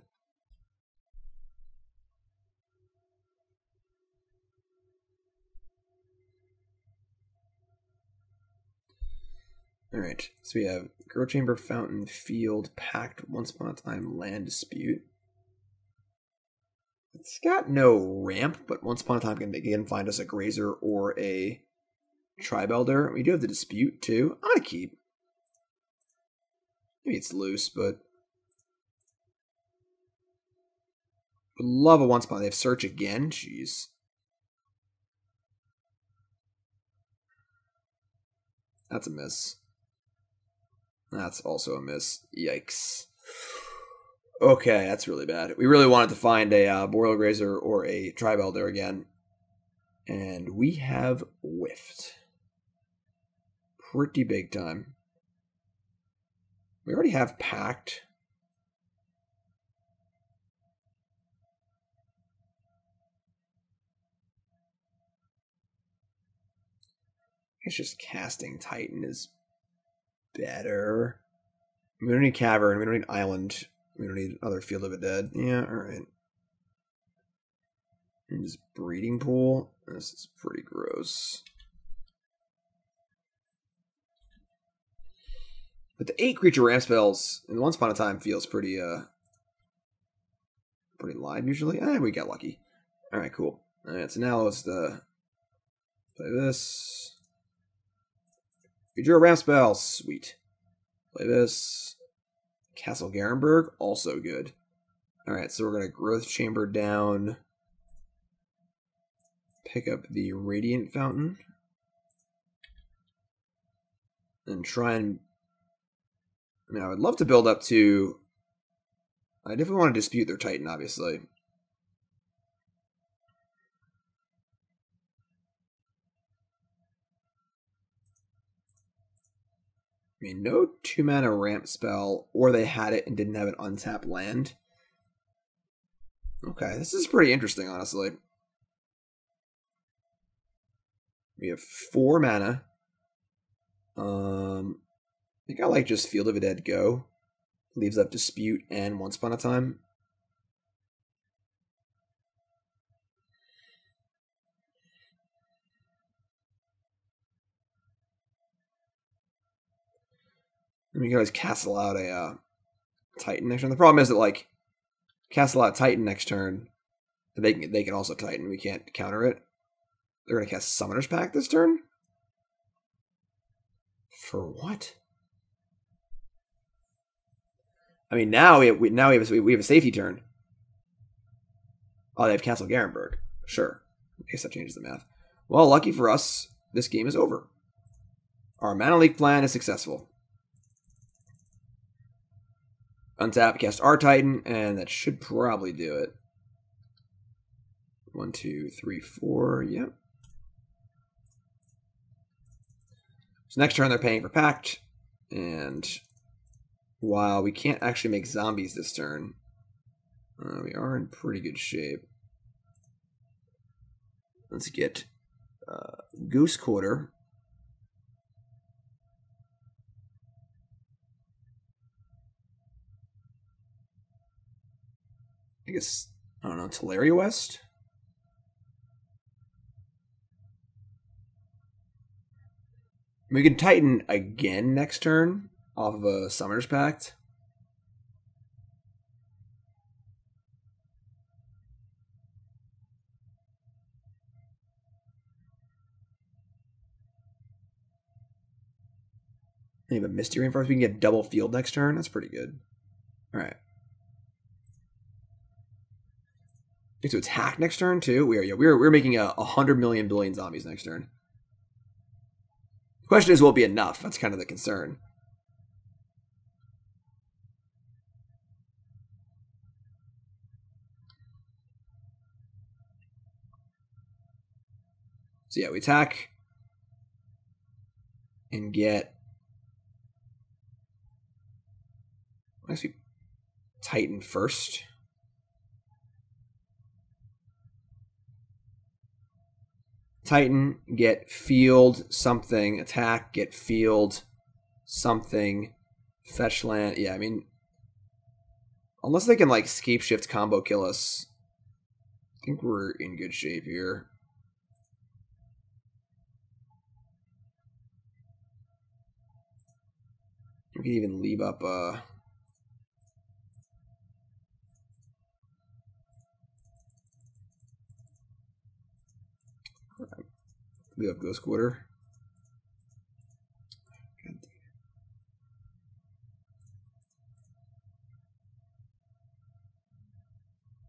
Alright, so we have Growth Chamber, Fountain, Field, Pact, Once Upon a Time, Land Dispute. It's got no ramp, but Once Upon a Time can find us a Grazer or a Tribe Elder. We do have the Dispute, too. I'm going to keep. Maybe it's loose, but... Would love a Once Upon a Time. They have Search again? Jeez. That's a miss. That's also a miss. Yikes. Okay, that's really bad. We really wanted to find a Arboreal Grazer or a Tribe Elder again. And we have whiffed. Pretty big time. We already have Pact. It's just casting Titan is better. We don't need Cavern. We don't need Island. We don't need another Field of the Dead. Yeah, alright. And just Breeding Pool. This is pretty gross. But the 8 creature ramp spells in Once Upon a Time feels pretty pretty live usually. Ah, we got lucky. Alright, cool. Alright, so now let's play this. We drew a ramp spell, sweet. Play this. Castle Garenbrig, also good. Alright, so we're going to Growth Chamber down. Pick up the Radiant Fountain. And try and... I mean, I would love to build up to... I definitely want to dispute their Titan, obviously. I mean, no 2-mana ramp spell, or they had it and didn't have an untapped land. Okay, this is pretty interesting, honestly. We have 4 mana. I think I like just Field of the Dead go. Leaves up Dispute and Once Upon a Time. I mean, you can always castle out a Titan next turn. The problem is that, like, castle out Titan next turn, and they can also Titan. We can't counter it. They're going to cast Summoner's Pact this turn? For what? I mean, now we have a safety turn. Oh, they have Castle Garenbrig. Sure. I guess that changes the math. Well, lucky for us, this game is over. Our mana leak plan is successful. Untap, cast our Titan, and that should probably do it. 1, 2, 3, 4, yep. So next turn they're paying for Pact, and while we can't actually make zombies this turn, we are in pretty good shape. Let's get Ghost Quarter. I guess, I don't know, Tolaria West? We can Titan again next turn off of a Summoner's Pact. They have a Misty Rainforest. We can get double field next turn. That's pretty good. All right. So it's hack next turn too. We're making 100 million billion zombies next turn. The question is, will it be enough? That's kind of the concern. So yeah, we attack and get. I guess we Titan first. Titan, get field, something, attack, get field, something, fetch land. Yeah, I mean, unless they can, like, scape shift combo kill us, I think we're in good shape here. We can even leave up we have Ghost Quarter.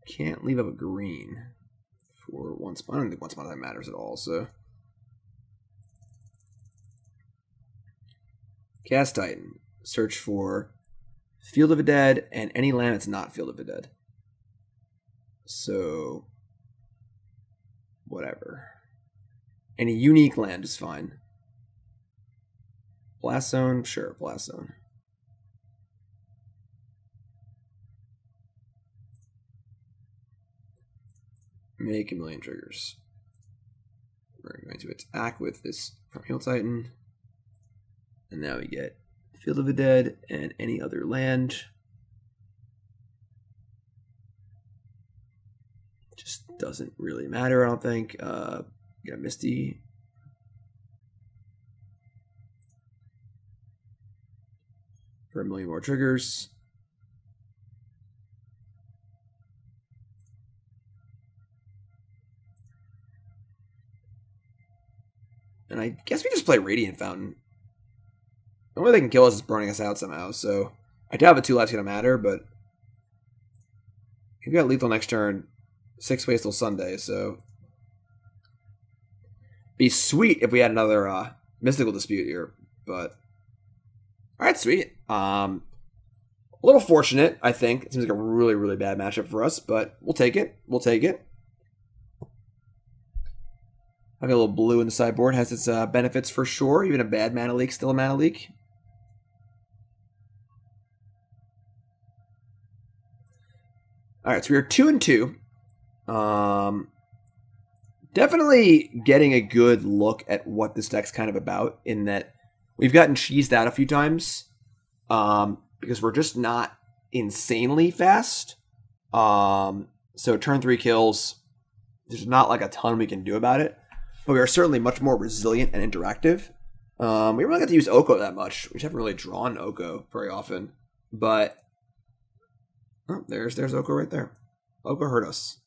Can't leave up a green for Once Upon a Time. I don't think Once Upon a Time matters at all, so. Cast Titan. Search for Field of the Dead and any land that's not Field of the Dead. So, whatever. Any unique land is fine. Blast Zone? Sure, Blast Zone. Make a million triggers. We're going to attack with this Primeval Titan. And now we get Field of the Dead and any other land. Just doesn't really matter, I don't think. Got Misty. For a million more triggers. And I guess we just play Radiant Fountain. The only way they can kill us is burning us out somehow, so I doubt the two lives gonna matter, but we've got lethal next turn, 6 ways till Sunday, so be sweet if we had another Mystical Dispute here, but all right, sweet. A little fortunate, I think. It seems like a really, really bad matchup for us, but we'll take it. We'll take it. Having a little blue in the sideboard has its benefits for sure. Even a bad mana leak, still a mana leak. All right, so we are 2-2. Definitely getting a good look at what this deck's kind of about, in that we've gotten cheesed out a few times because we're just not insanely fast. So turn 3 kills, there's not like a ton we can do about it, but we are certainly much more resilient and interactive. We really got to use Oko that much. We haven't really drawn Oko very often, but oh, there's Oko right there. Oko hurt us.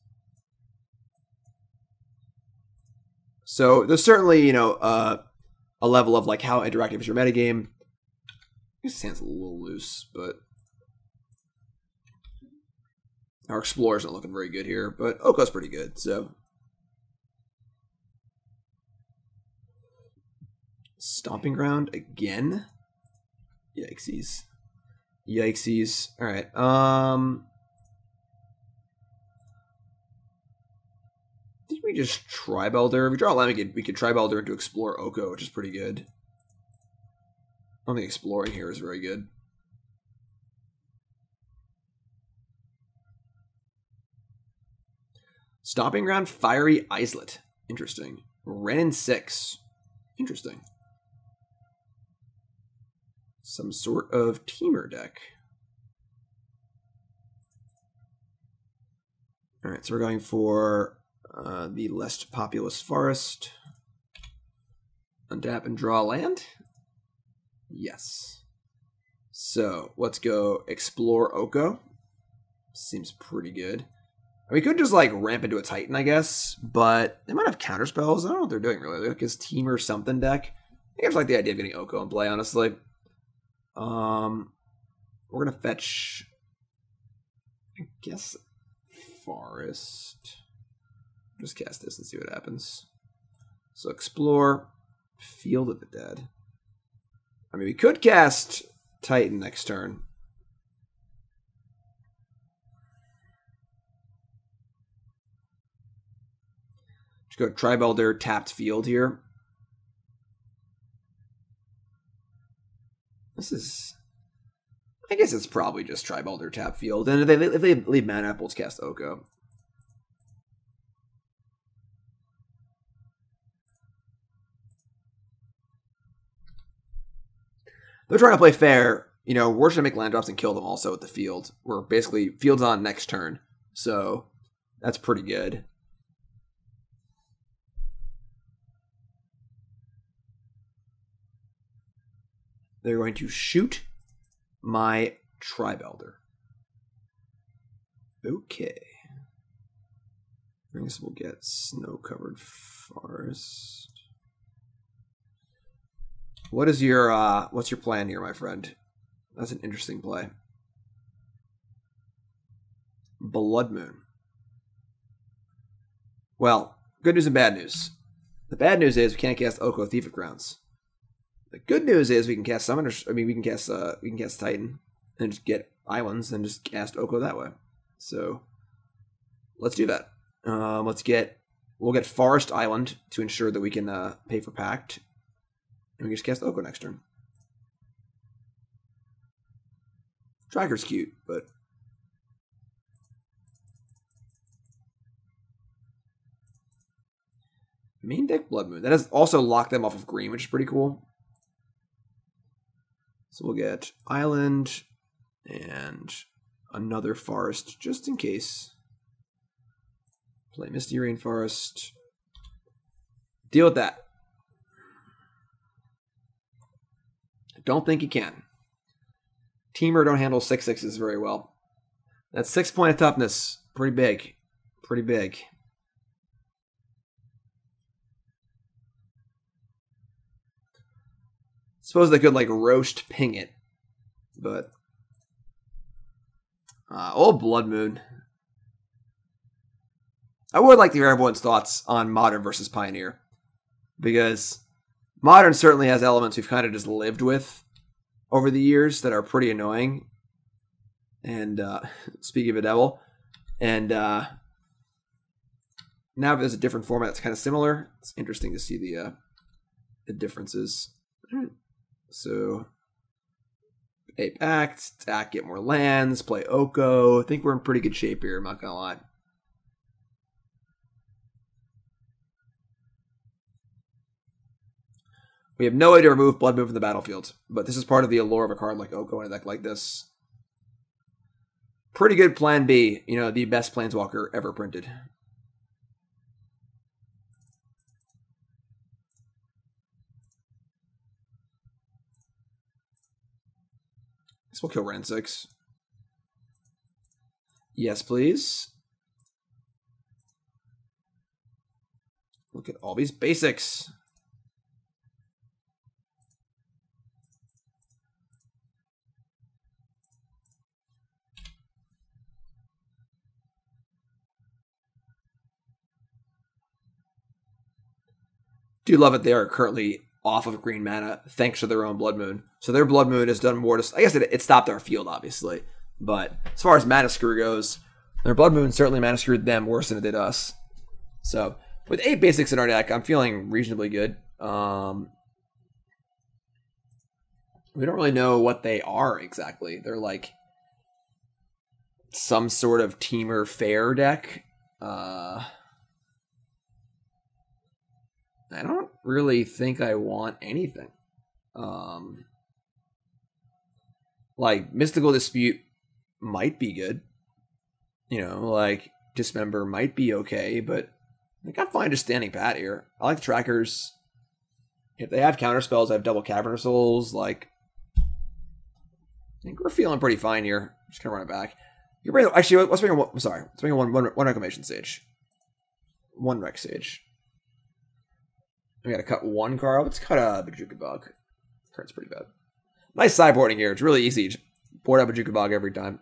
So there's certainly, you know, a level of like how interactive is your metagame. This stands a little loose, but our Explorer's not looking very good here, but Oko's pretty good, so. Stomping Ground again. Yikesies. Yikesies. All right. We just Tribe Elder. If we draw a land, we could Tribe Elder into Explore Oko, which is pretty good. on the exploring here is very good. Stomping Ground, Fiery Islet. Interesting. Renin 6. Interesting. Some sort of teamer deck. All right, so we're going for the less populous forest. Untap and draw land. Yes. So let's go explore Oko. Seems pretty good. We could just like ramp into a Titan, I guess, but they might have counter spells. I don't know what they're doing really. Like his team or something deck. I think I like the idea of getting Oko in play, honestly. We're gonna fetch, I guess, forest. Just cast this and see what happens. So explore Field of the Dead. I mean, we could cast Titan next turn. Go Tribe Elder, tapped Field here. This is, I guess it's probably just Tribe Elder, tapped Field. And if they leave Mana Apple, let's cast Oko. They're trying to play fair. You know, we're trying to make land drops and kill them also with the Field. We're basically, Field's on next turn. So that's pretty good. They're going to shoot my Tribe Elder. Okay. I guess we'll get Snow-Covered Forest. What is your what's your plan here, my friend? That's an interesting play. Blood Moon. Well, good news and bad news. The bad news is we can't cast Oko, Thief of Crowns. The good news is we can cast Summoner's. I mean, we can cast Titan and just get islands and just cast Oko that way. So let's do that. We'll get Forest Island to ensure that we can pay for Pact, and we can just cast Oko next turn. Tracker's cute, but main deck Blood Moon that has also locked them off of green, which is pretty cool. So we'll get Island and another Forest just in case. Play Misty Rainforest. Deal with that. I don't think he can. Teamer don't handle 6/6s very well. That's 6 points of toughness. Pretty big. Pretty big. Suppose they could like roast ping it, but old Blood Moon. I would like to hear everyone's thoughts on Modern versus Pioneer, because Modern certainly has elements we've kind of just lived with over the years that are pretty annoying. And speaking of a devil, and now there's a different format that's kind of similar. It's interesting to see the differences. So, pay Pact, attack, get more lands, play Oko. I think we're in pretty good shape here, I'm not going to lie. We have no way to remove Blood Moon from the battlefield, but this is part of the allure of a card like Oko and a deck like this. Pretty good plan B, you know, the best Planeswalker ever printed. We'll kill Ren 6. Yes, please. Look at all these basics. Do love it. They are currently off of green mana thanks to their own Blood Moon. So their Blood Moon has done more to... I guess it stopped our field, obviously. But as far as mana screw goes, their Blood Moon certainly mana screwed them worse than it did us. So with 8 basics in our deck, I'm feeling reasonably good. we don't really know what they are exactly. They're like some sort of teamer fair deck. I don't really think I want anything. Like Mystical Dispute might be good. You know, like Dismember might be okay, but I think I'm fine just standing pat here. I like the trackers. If they have counter spells, I have double Cavern of Souls. Like, I think we're feeling pretty fine here. I'm just gonna run it back. You bring actually. Let's bring. I'm sorry. Let's bring one Reclamation Sage. One Rec Sage. I'm gonna cut one card. Let's cut a Bojuka Bog. Card's pretty bad. Nice sideboarding here. It's really easy. Just board out Bojuka Bog every time.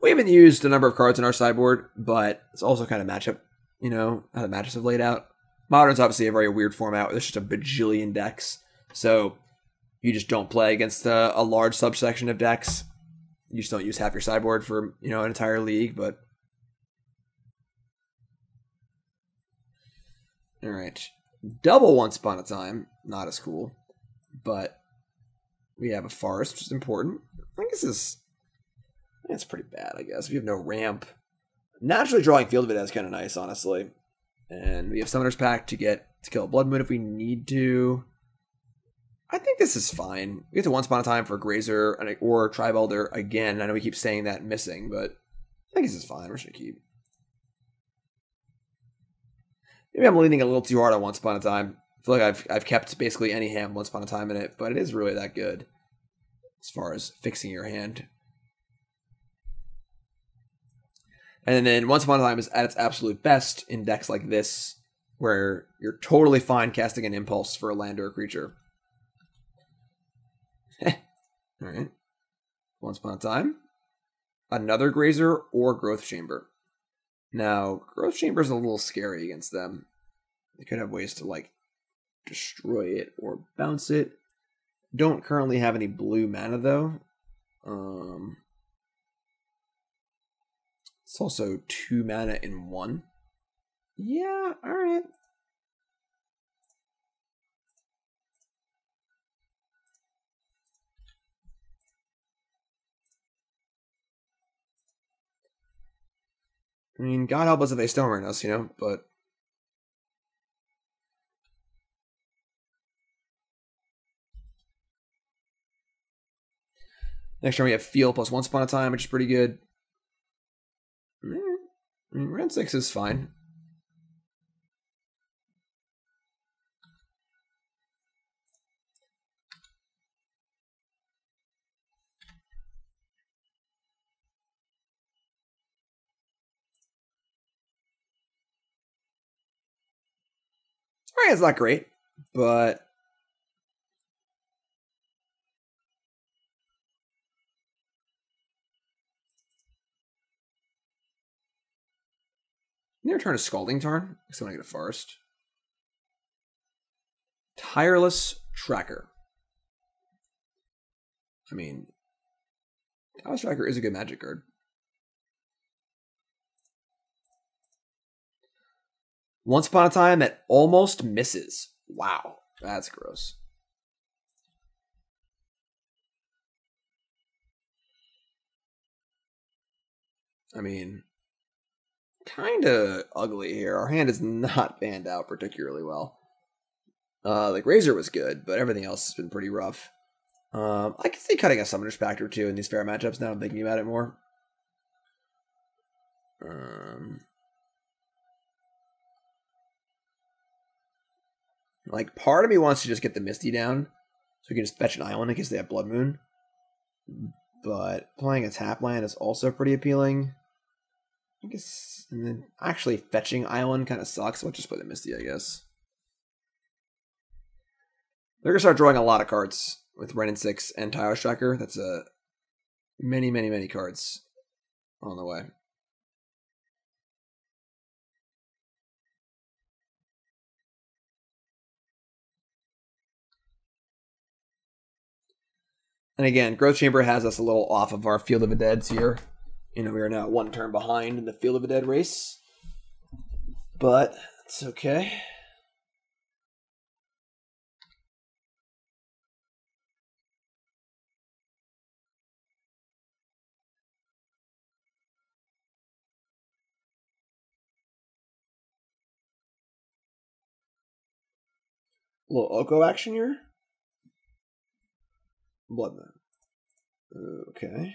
We haven't used a number of cards in our sideboard, but it's also kind of matchup, you know, how the matchups have laid out. Modern's obviously a very weird format. There's just a bajillion decks, so you just don't play against a large subsection of decks. You just don't use half your sideboard for, you know, an entire league, but... Alright. Double Once Upon a Time. Not as cool, but we have a forest, which is important. I think this is... That's pretty bad, I guess. We have no ramp. Naturally drawing Field of the Dead is kind of nice, honestly. And we have Summoner's Pact to kill a Blood Moon if we need to. I think this is fine. We get to Once Upon a Time for Grazer or Tribe Elder again. I know we keep saying that missing, but I think this is fine. We're just going to keep. Maybe I'm leaning a little too hard on Once Upon a Time. I feel like I've kept basically any hand Once Upon a Time in it, but it is really that good as far as fixing your hand. And then Once Upon a Time is at its absolute best in decks like this, where you're totally fine casting an Impulse for a land or a creature. Alright. Once Upon a Time. Another Grazer or Growth Chamber. Now, Growth Chamber is a little scary against them. They could have ways to, like, destroy it or bounce it. Don't currently have any blue mana, though. It's also 2 mana in 1. Yeah, alright. I mean, God help us if they Storm us, you know, but... Next turn we have Feel plus Once Upon a Time, which is pretty good. I mean, round 6 is fine. Alright, it's not great, but... Near turn is Scalding Tarn. I guess I want to get a forest. Tireless Tracker. I mean, Tireless Tracker is a good Magic card. Once Upon a Time that almost misses. Wow, that's gross. I mean... Kind of ugly here. Our hand is not panned out particularly well. The Grazer was good, but everything else has been pretty rough. I can see cutting a Summoner's Pact or two in these fair matchups now I'm thinking about it more. Like, part of me wants to just get the Misty down, so we can just fetch an island in case they have Blood Moon. But playing a tap land is also pretty appealing. I guess, and then actually fetching island kind of sucks. We'll just play the Misty, I guess. They're going to start drawing a lot of cards with Renin 6 and Tireless Tracker. That's many cards on the way. And again, Growth Chamber has us a little off of our Field of the Deads here. You know, we are now 1 turn behind in the Field of the Dead race, but it's okay. little Oko action here. Blood Moon. Okay.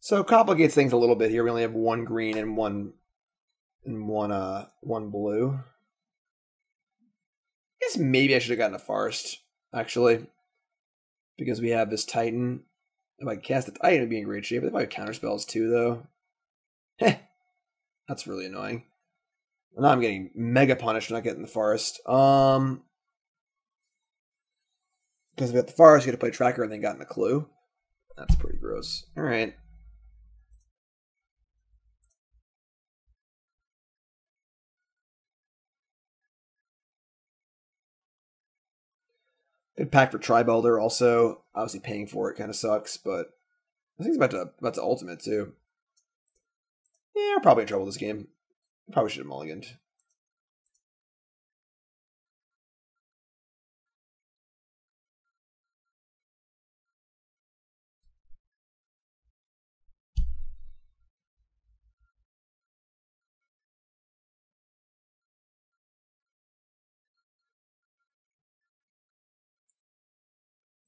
So complicates things a little bit here. We only have one green and one blue. I guess maybe I should have gotten a forest, actually. Because we have this Titan. If I cast the Titan, it'd be in great shape. They probably counter spells too, though. Heh. That's really annoying. Now I'm getting mega punished for not getting the forest. Because we got the forest, you had to play tracker and then gotten a clue. That's pretty gross. Alright. Good pack for Tribe Elder also. Obviously paying for it kind of sucks, but I think it's about to ultimate too. Yeah, we're probably in trouble this game. Probably should have mulliganed.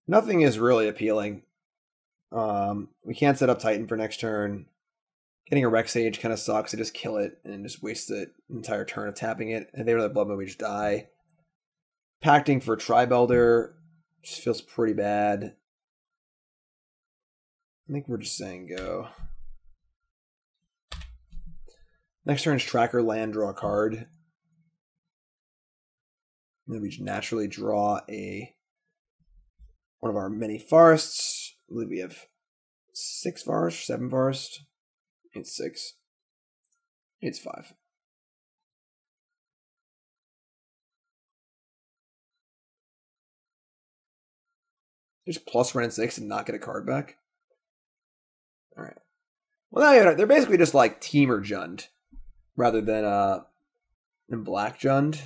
Nothing is really appealing. We can't set up Titan for next turn. Getting a Rex Sage kind of sucks. I just kill it and just waste the entire turn of tapping it. And they were the Blood Moon, we just die. Pacting for Tribe Elder just feels pretty bad. I think we're just saying go. Next turn is Tracker, land, draw a card. And then we just naturally draw a one of our many forests. I believe we have 6 forests, 7 forests. It's 6. It's 5. Just plus run 6 and not get a card back. All right. Well, now they're basically just like teamer jund rather than black jund.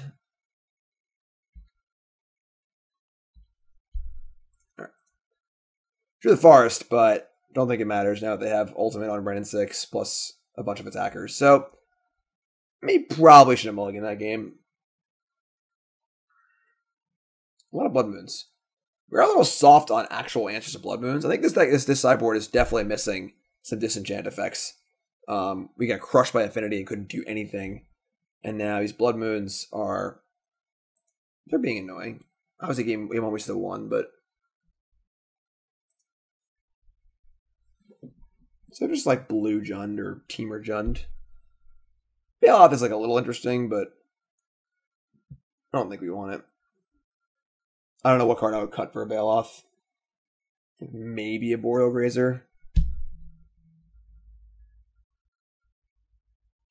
All right. Drew the forest, but don't think it matters now that they have ultimate on Brennan 6 plus a bunch of attackers. So, we probably should have mulliganed that game. A lot of Blood Moons. We're a little soft on actual answers to Blood Moons. I think this sideboard is definitely missing some disenchant effects. We got crushed by Affinity and couldn't do anything. And now these Blood Moons are... they're being annoying. Obviously, game 1 we still won, but... so just like blue jund or teamer jund. Baloth is like a little interesting, but I don't think we want it. I don't know what card I would cut for a Baloth. Maybe a Arboreal Grazer.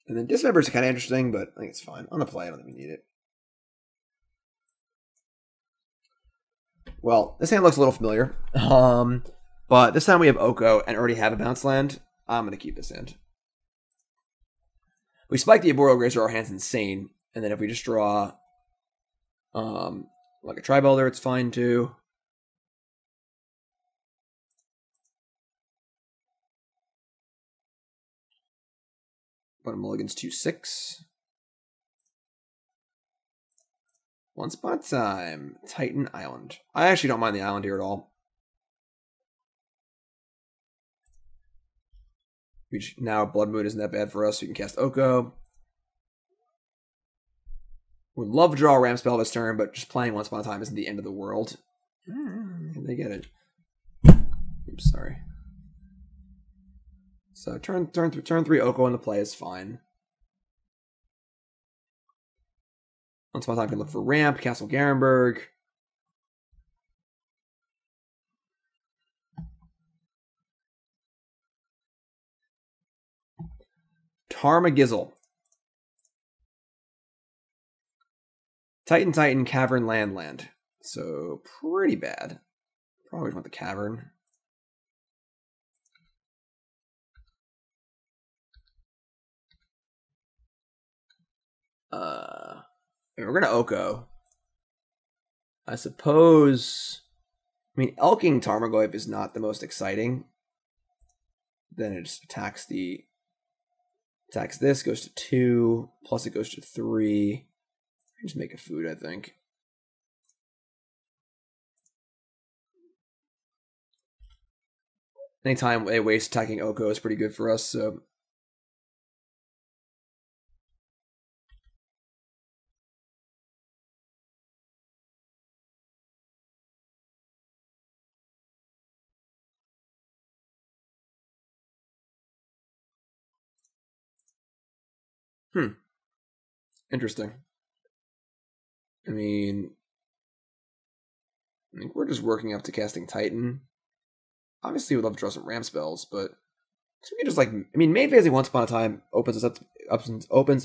And then Dismember is kind of interesting, but I think it's fine. On the play, I don't think we need it. Well, this hand looks a little familiar. But this time we have Oko and already have a bounce land. I'm going to keep this hand. We spike the Arboreal Grazer, our hand's insane. And then if we just draw like a Tribe Elder, it's fine too. But mulligan's 2-6. Once Upon a Time. Titan Island. I actually don't mind the island here at all. Now Blood Moon isn't that bad for us. We can cast Oko. Would love to draw a ramp spell this turn, but just playing Once Upon a Time isn't the end of the world. They get it. Oops, sorry. So turn three Oko into play is fine. Once Upon a Time can look for ramp, Castle Garenbrig. Tarmagizzle. Titan, Cavern, Land. So, pretty bad. Probably want the Cavern. We're going to Oko. I suppose... I mean, Elking Tarmogoyf is not the most exciting. Then it just attacks the Attacks this, goes to 2, plus it goes to 3. Just make a food, I think. Anytime a waste attacking Oko is pretty good for us, so... Interesting. I think we're just working up to casting Titan. Obviously, we'd love to draw some ramp spells, but we can just like, main phase Once Upon a Time opens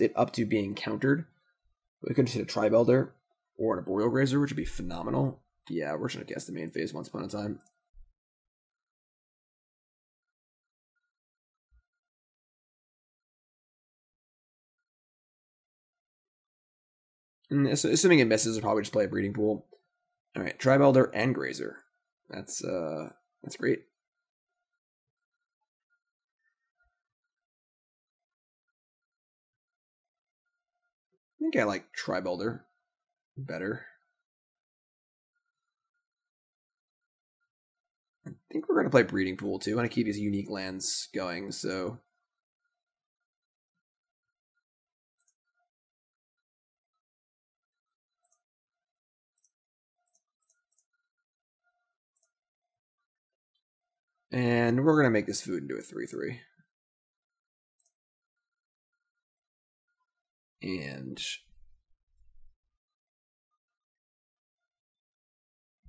it up to being countered. We could just hit a Tribe Elder or an Arboreal Grazer, which would be phenomenal. Yeah, we're just gonna cast the main phase Once Upon a Time. And assuming it misses, we'll probably just play a Breeding Pool. All right, Tribe Elder and Grazer. That's great. I think I like Tribe Elder better. I think we're going to play Breeding Pool too. I want to keep these unique lands going, so... And we're going to make this food into a 3/3. And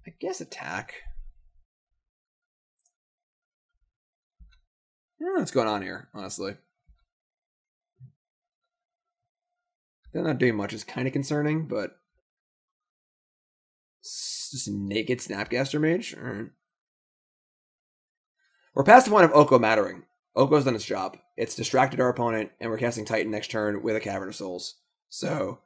I guess attack. I don't know what's going on here, honestly. They're not doing much. It's kind of concerning, but it's just naked Snapcaster Mage. All right. We're past the point of Oko mattering. Oko's done its job. It's distracted our opponent, and we're casting Titan next turn with a Cavern of Souls. So,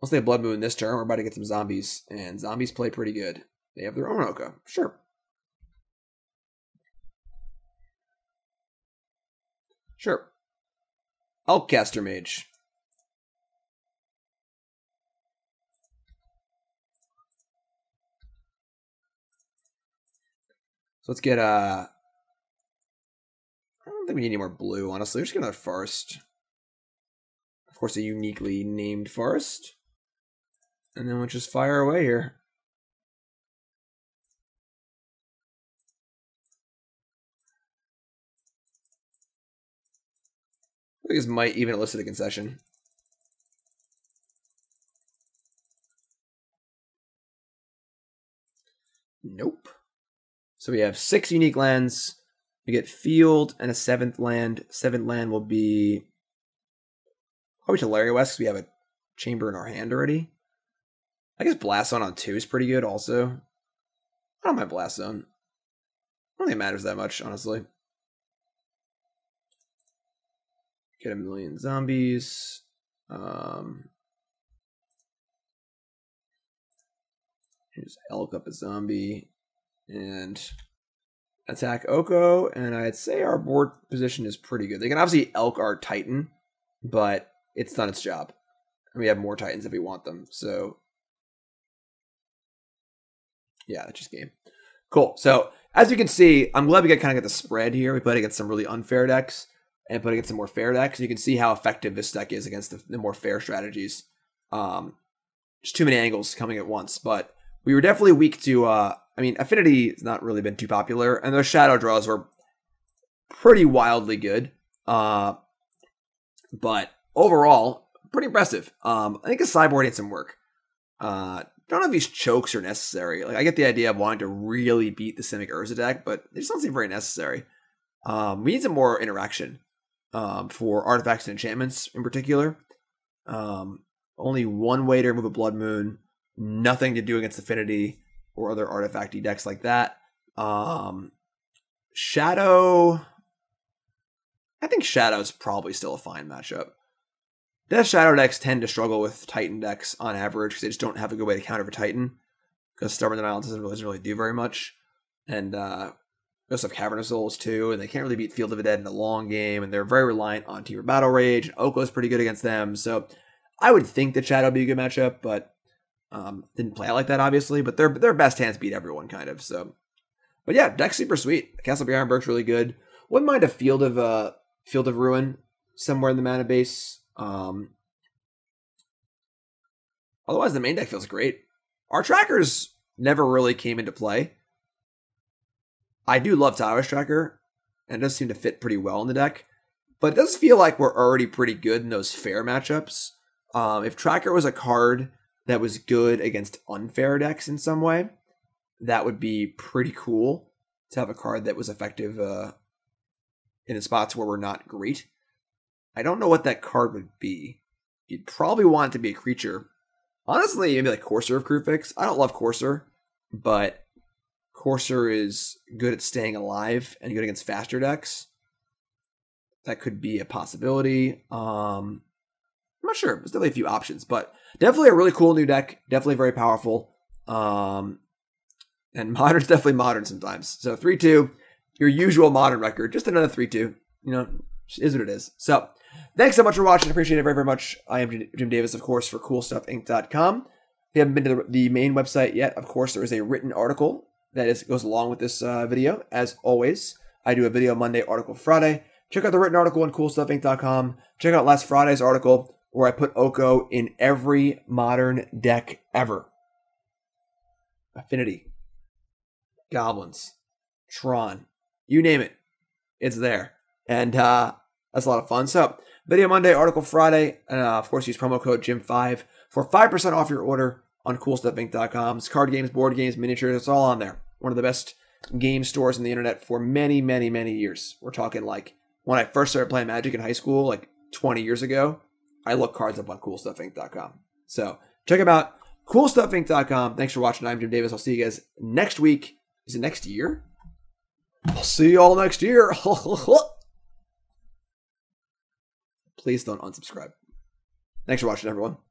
once they have Blood Moon this turn, we're about to get some zombies, and zombies play pretty good. They have their own Oko. Sure. Sure. I'll cast her Mage. Let's get I don't think we need any more blue, honestly. We're just gonna have forest. Of course, a uniquely named forest. And then we'll just fire away here. I think this might even elicit a concession. Nope. So we have 6 unique lands. We get Field and a 7th land. 7th land will be probably Tolaria West because we have a chamber in our hand already. I guess Blast Zone on 2 is pretty good also. I don't mind Blast Zone. I don't think it matters that much, honestly. Get a million zombies. Just elk up a zombie. And attack Oko, and I'd say our board position is pretty good. They can obviously elk our Titan, but it's done its job. And we have more Titans if we want them, so... Yeah, that's just game. Cool, so as you can see, I'm glad we kind of got the spread here. We played against some really unfair decks, and played against some more fair decks. You can see how effective this deck is against the more fair strategies. Just too many angles coming at once, but we were definitely weak to... Affinity has not really been too popular, and those shadow draws were pretty wildly good. But overall, pretty impressive. I think the sideboard needs some work. Don't know if these chokes are necessary. Like, I get the idea of wanting to really beat the Simic Urza deck, but they just don't seem very necessary. We need some more interaction for artifacts and enchantments in particular. Only one way to remove a Blood Moon, nothing to do against Affinity. Or other artifact-y decks like that. Shadow... I think Shadow's probably still a fine matchup. Death Shadow decks tend to struggle with Titan decks on average because they just don't have a good way to counter for Titan. Because Stubborn Denial doesn't really do very much. And They also have Cavern of Souls too, and they can't really beat Field of the Dead in the long game, and they're very reliant on T for Battle Rage, and Oko's pretty good against them, so I would think that Shadow would be a good matchup, but didn't play it like that, obviously, but their best hands beat everyone, kind of, so. But yeah, deck's super sweet. Castle Garenbrig's really good. Wouldn't mind a Field of Ruin somewhere in the mana base. Otherwise, the main deck feels great. Our trackers never really came into play. I do love Tireless Tracker, and it does seem to fit pretty well in the deck, but it does feel like we're already pretty good in those fair matchups. If Tracker was a card that was good against unfair decks in some way, that would be pretty cool to have a card that was effective in the spots where we're not great. I don't know what that card would be. You'd probably want it to be a creature. Honestly, maybe like Courser of Krufix. I don't love Courser, but Courser is good at staying alive and good against faster decks. That could be a possibility. I'm not sure. There's definitely a few options, but definitely a really cool new deck. Definitely very powerful. And Modern's definitely Modern sometimes. So 3-2, your usual Modern record. Just another 3-2. You know, is what it is. So thanks so much for watching. I appreciate it very, very much. I am Jim Davis, of course, for CoolStuffInc.com. If you haven't been to the main website yet, of course, there is a written article that goes along with this video. As always, I do a video Monday, article Friday. Check out the written article on CoolStuffInc.com. Check out last Friday's article where I put Oko in every Modern deck ever. Affinity. Goblins, Tron, you name it, it's there. And that's a lot of fun. So, video Monday, article Friday, and of course, use promo code JIM5 for 5% off your order on CoolStuffInc.com. It's card games, board games, miniatures, it's all on there. One of the best game stores on the internet for many, many, many years. We're talking like when I first started playing Magic in high school, like 20 years ago, I looked cards up on CoolStuffInc.com. So, check them out, CoolStuffInc.com. Thanks for watching. I'm Jim Davis. I'll see you guys next week. Is it next year? I'll see you all next year. Please don't unsubscribe. Thanks for watching, everyone.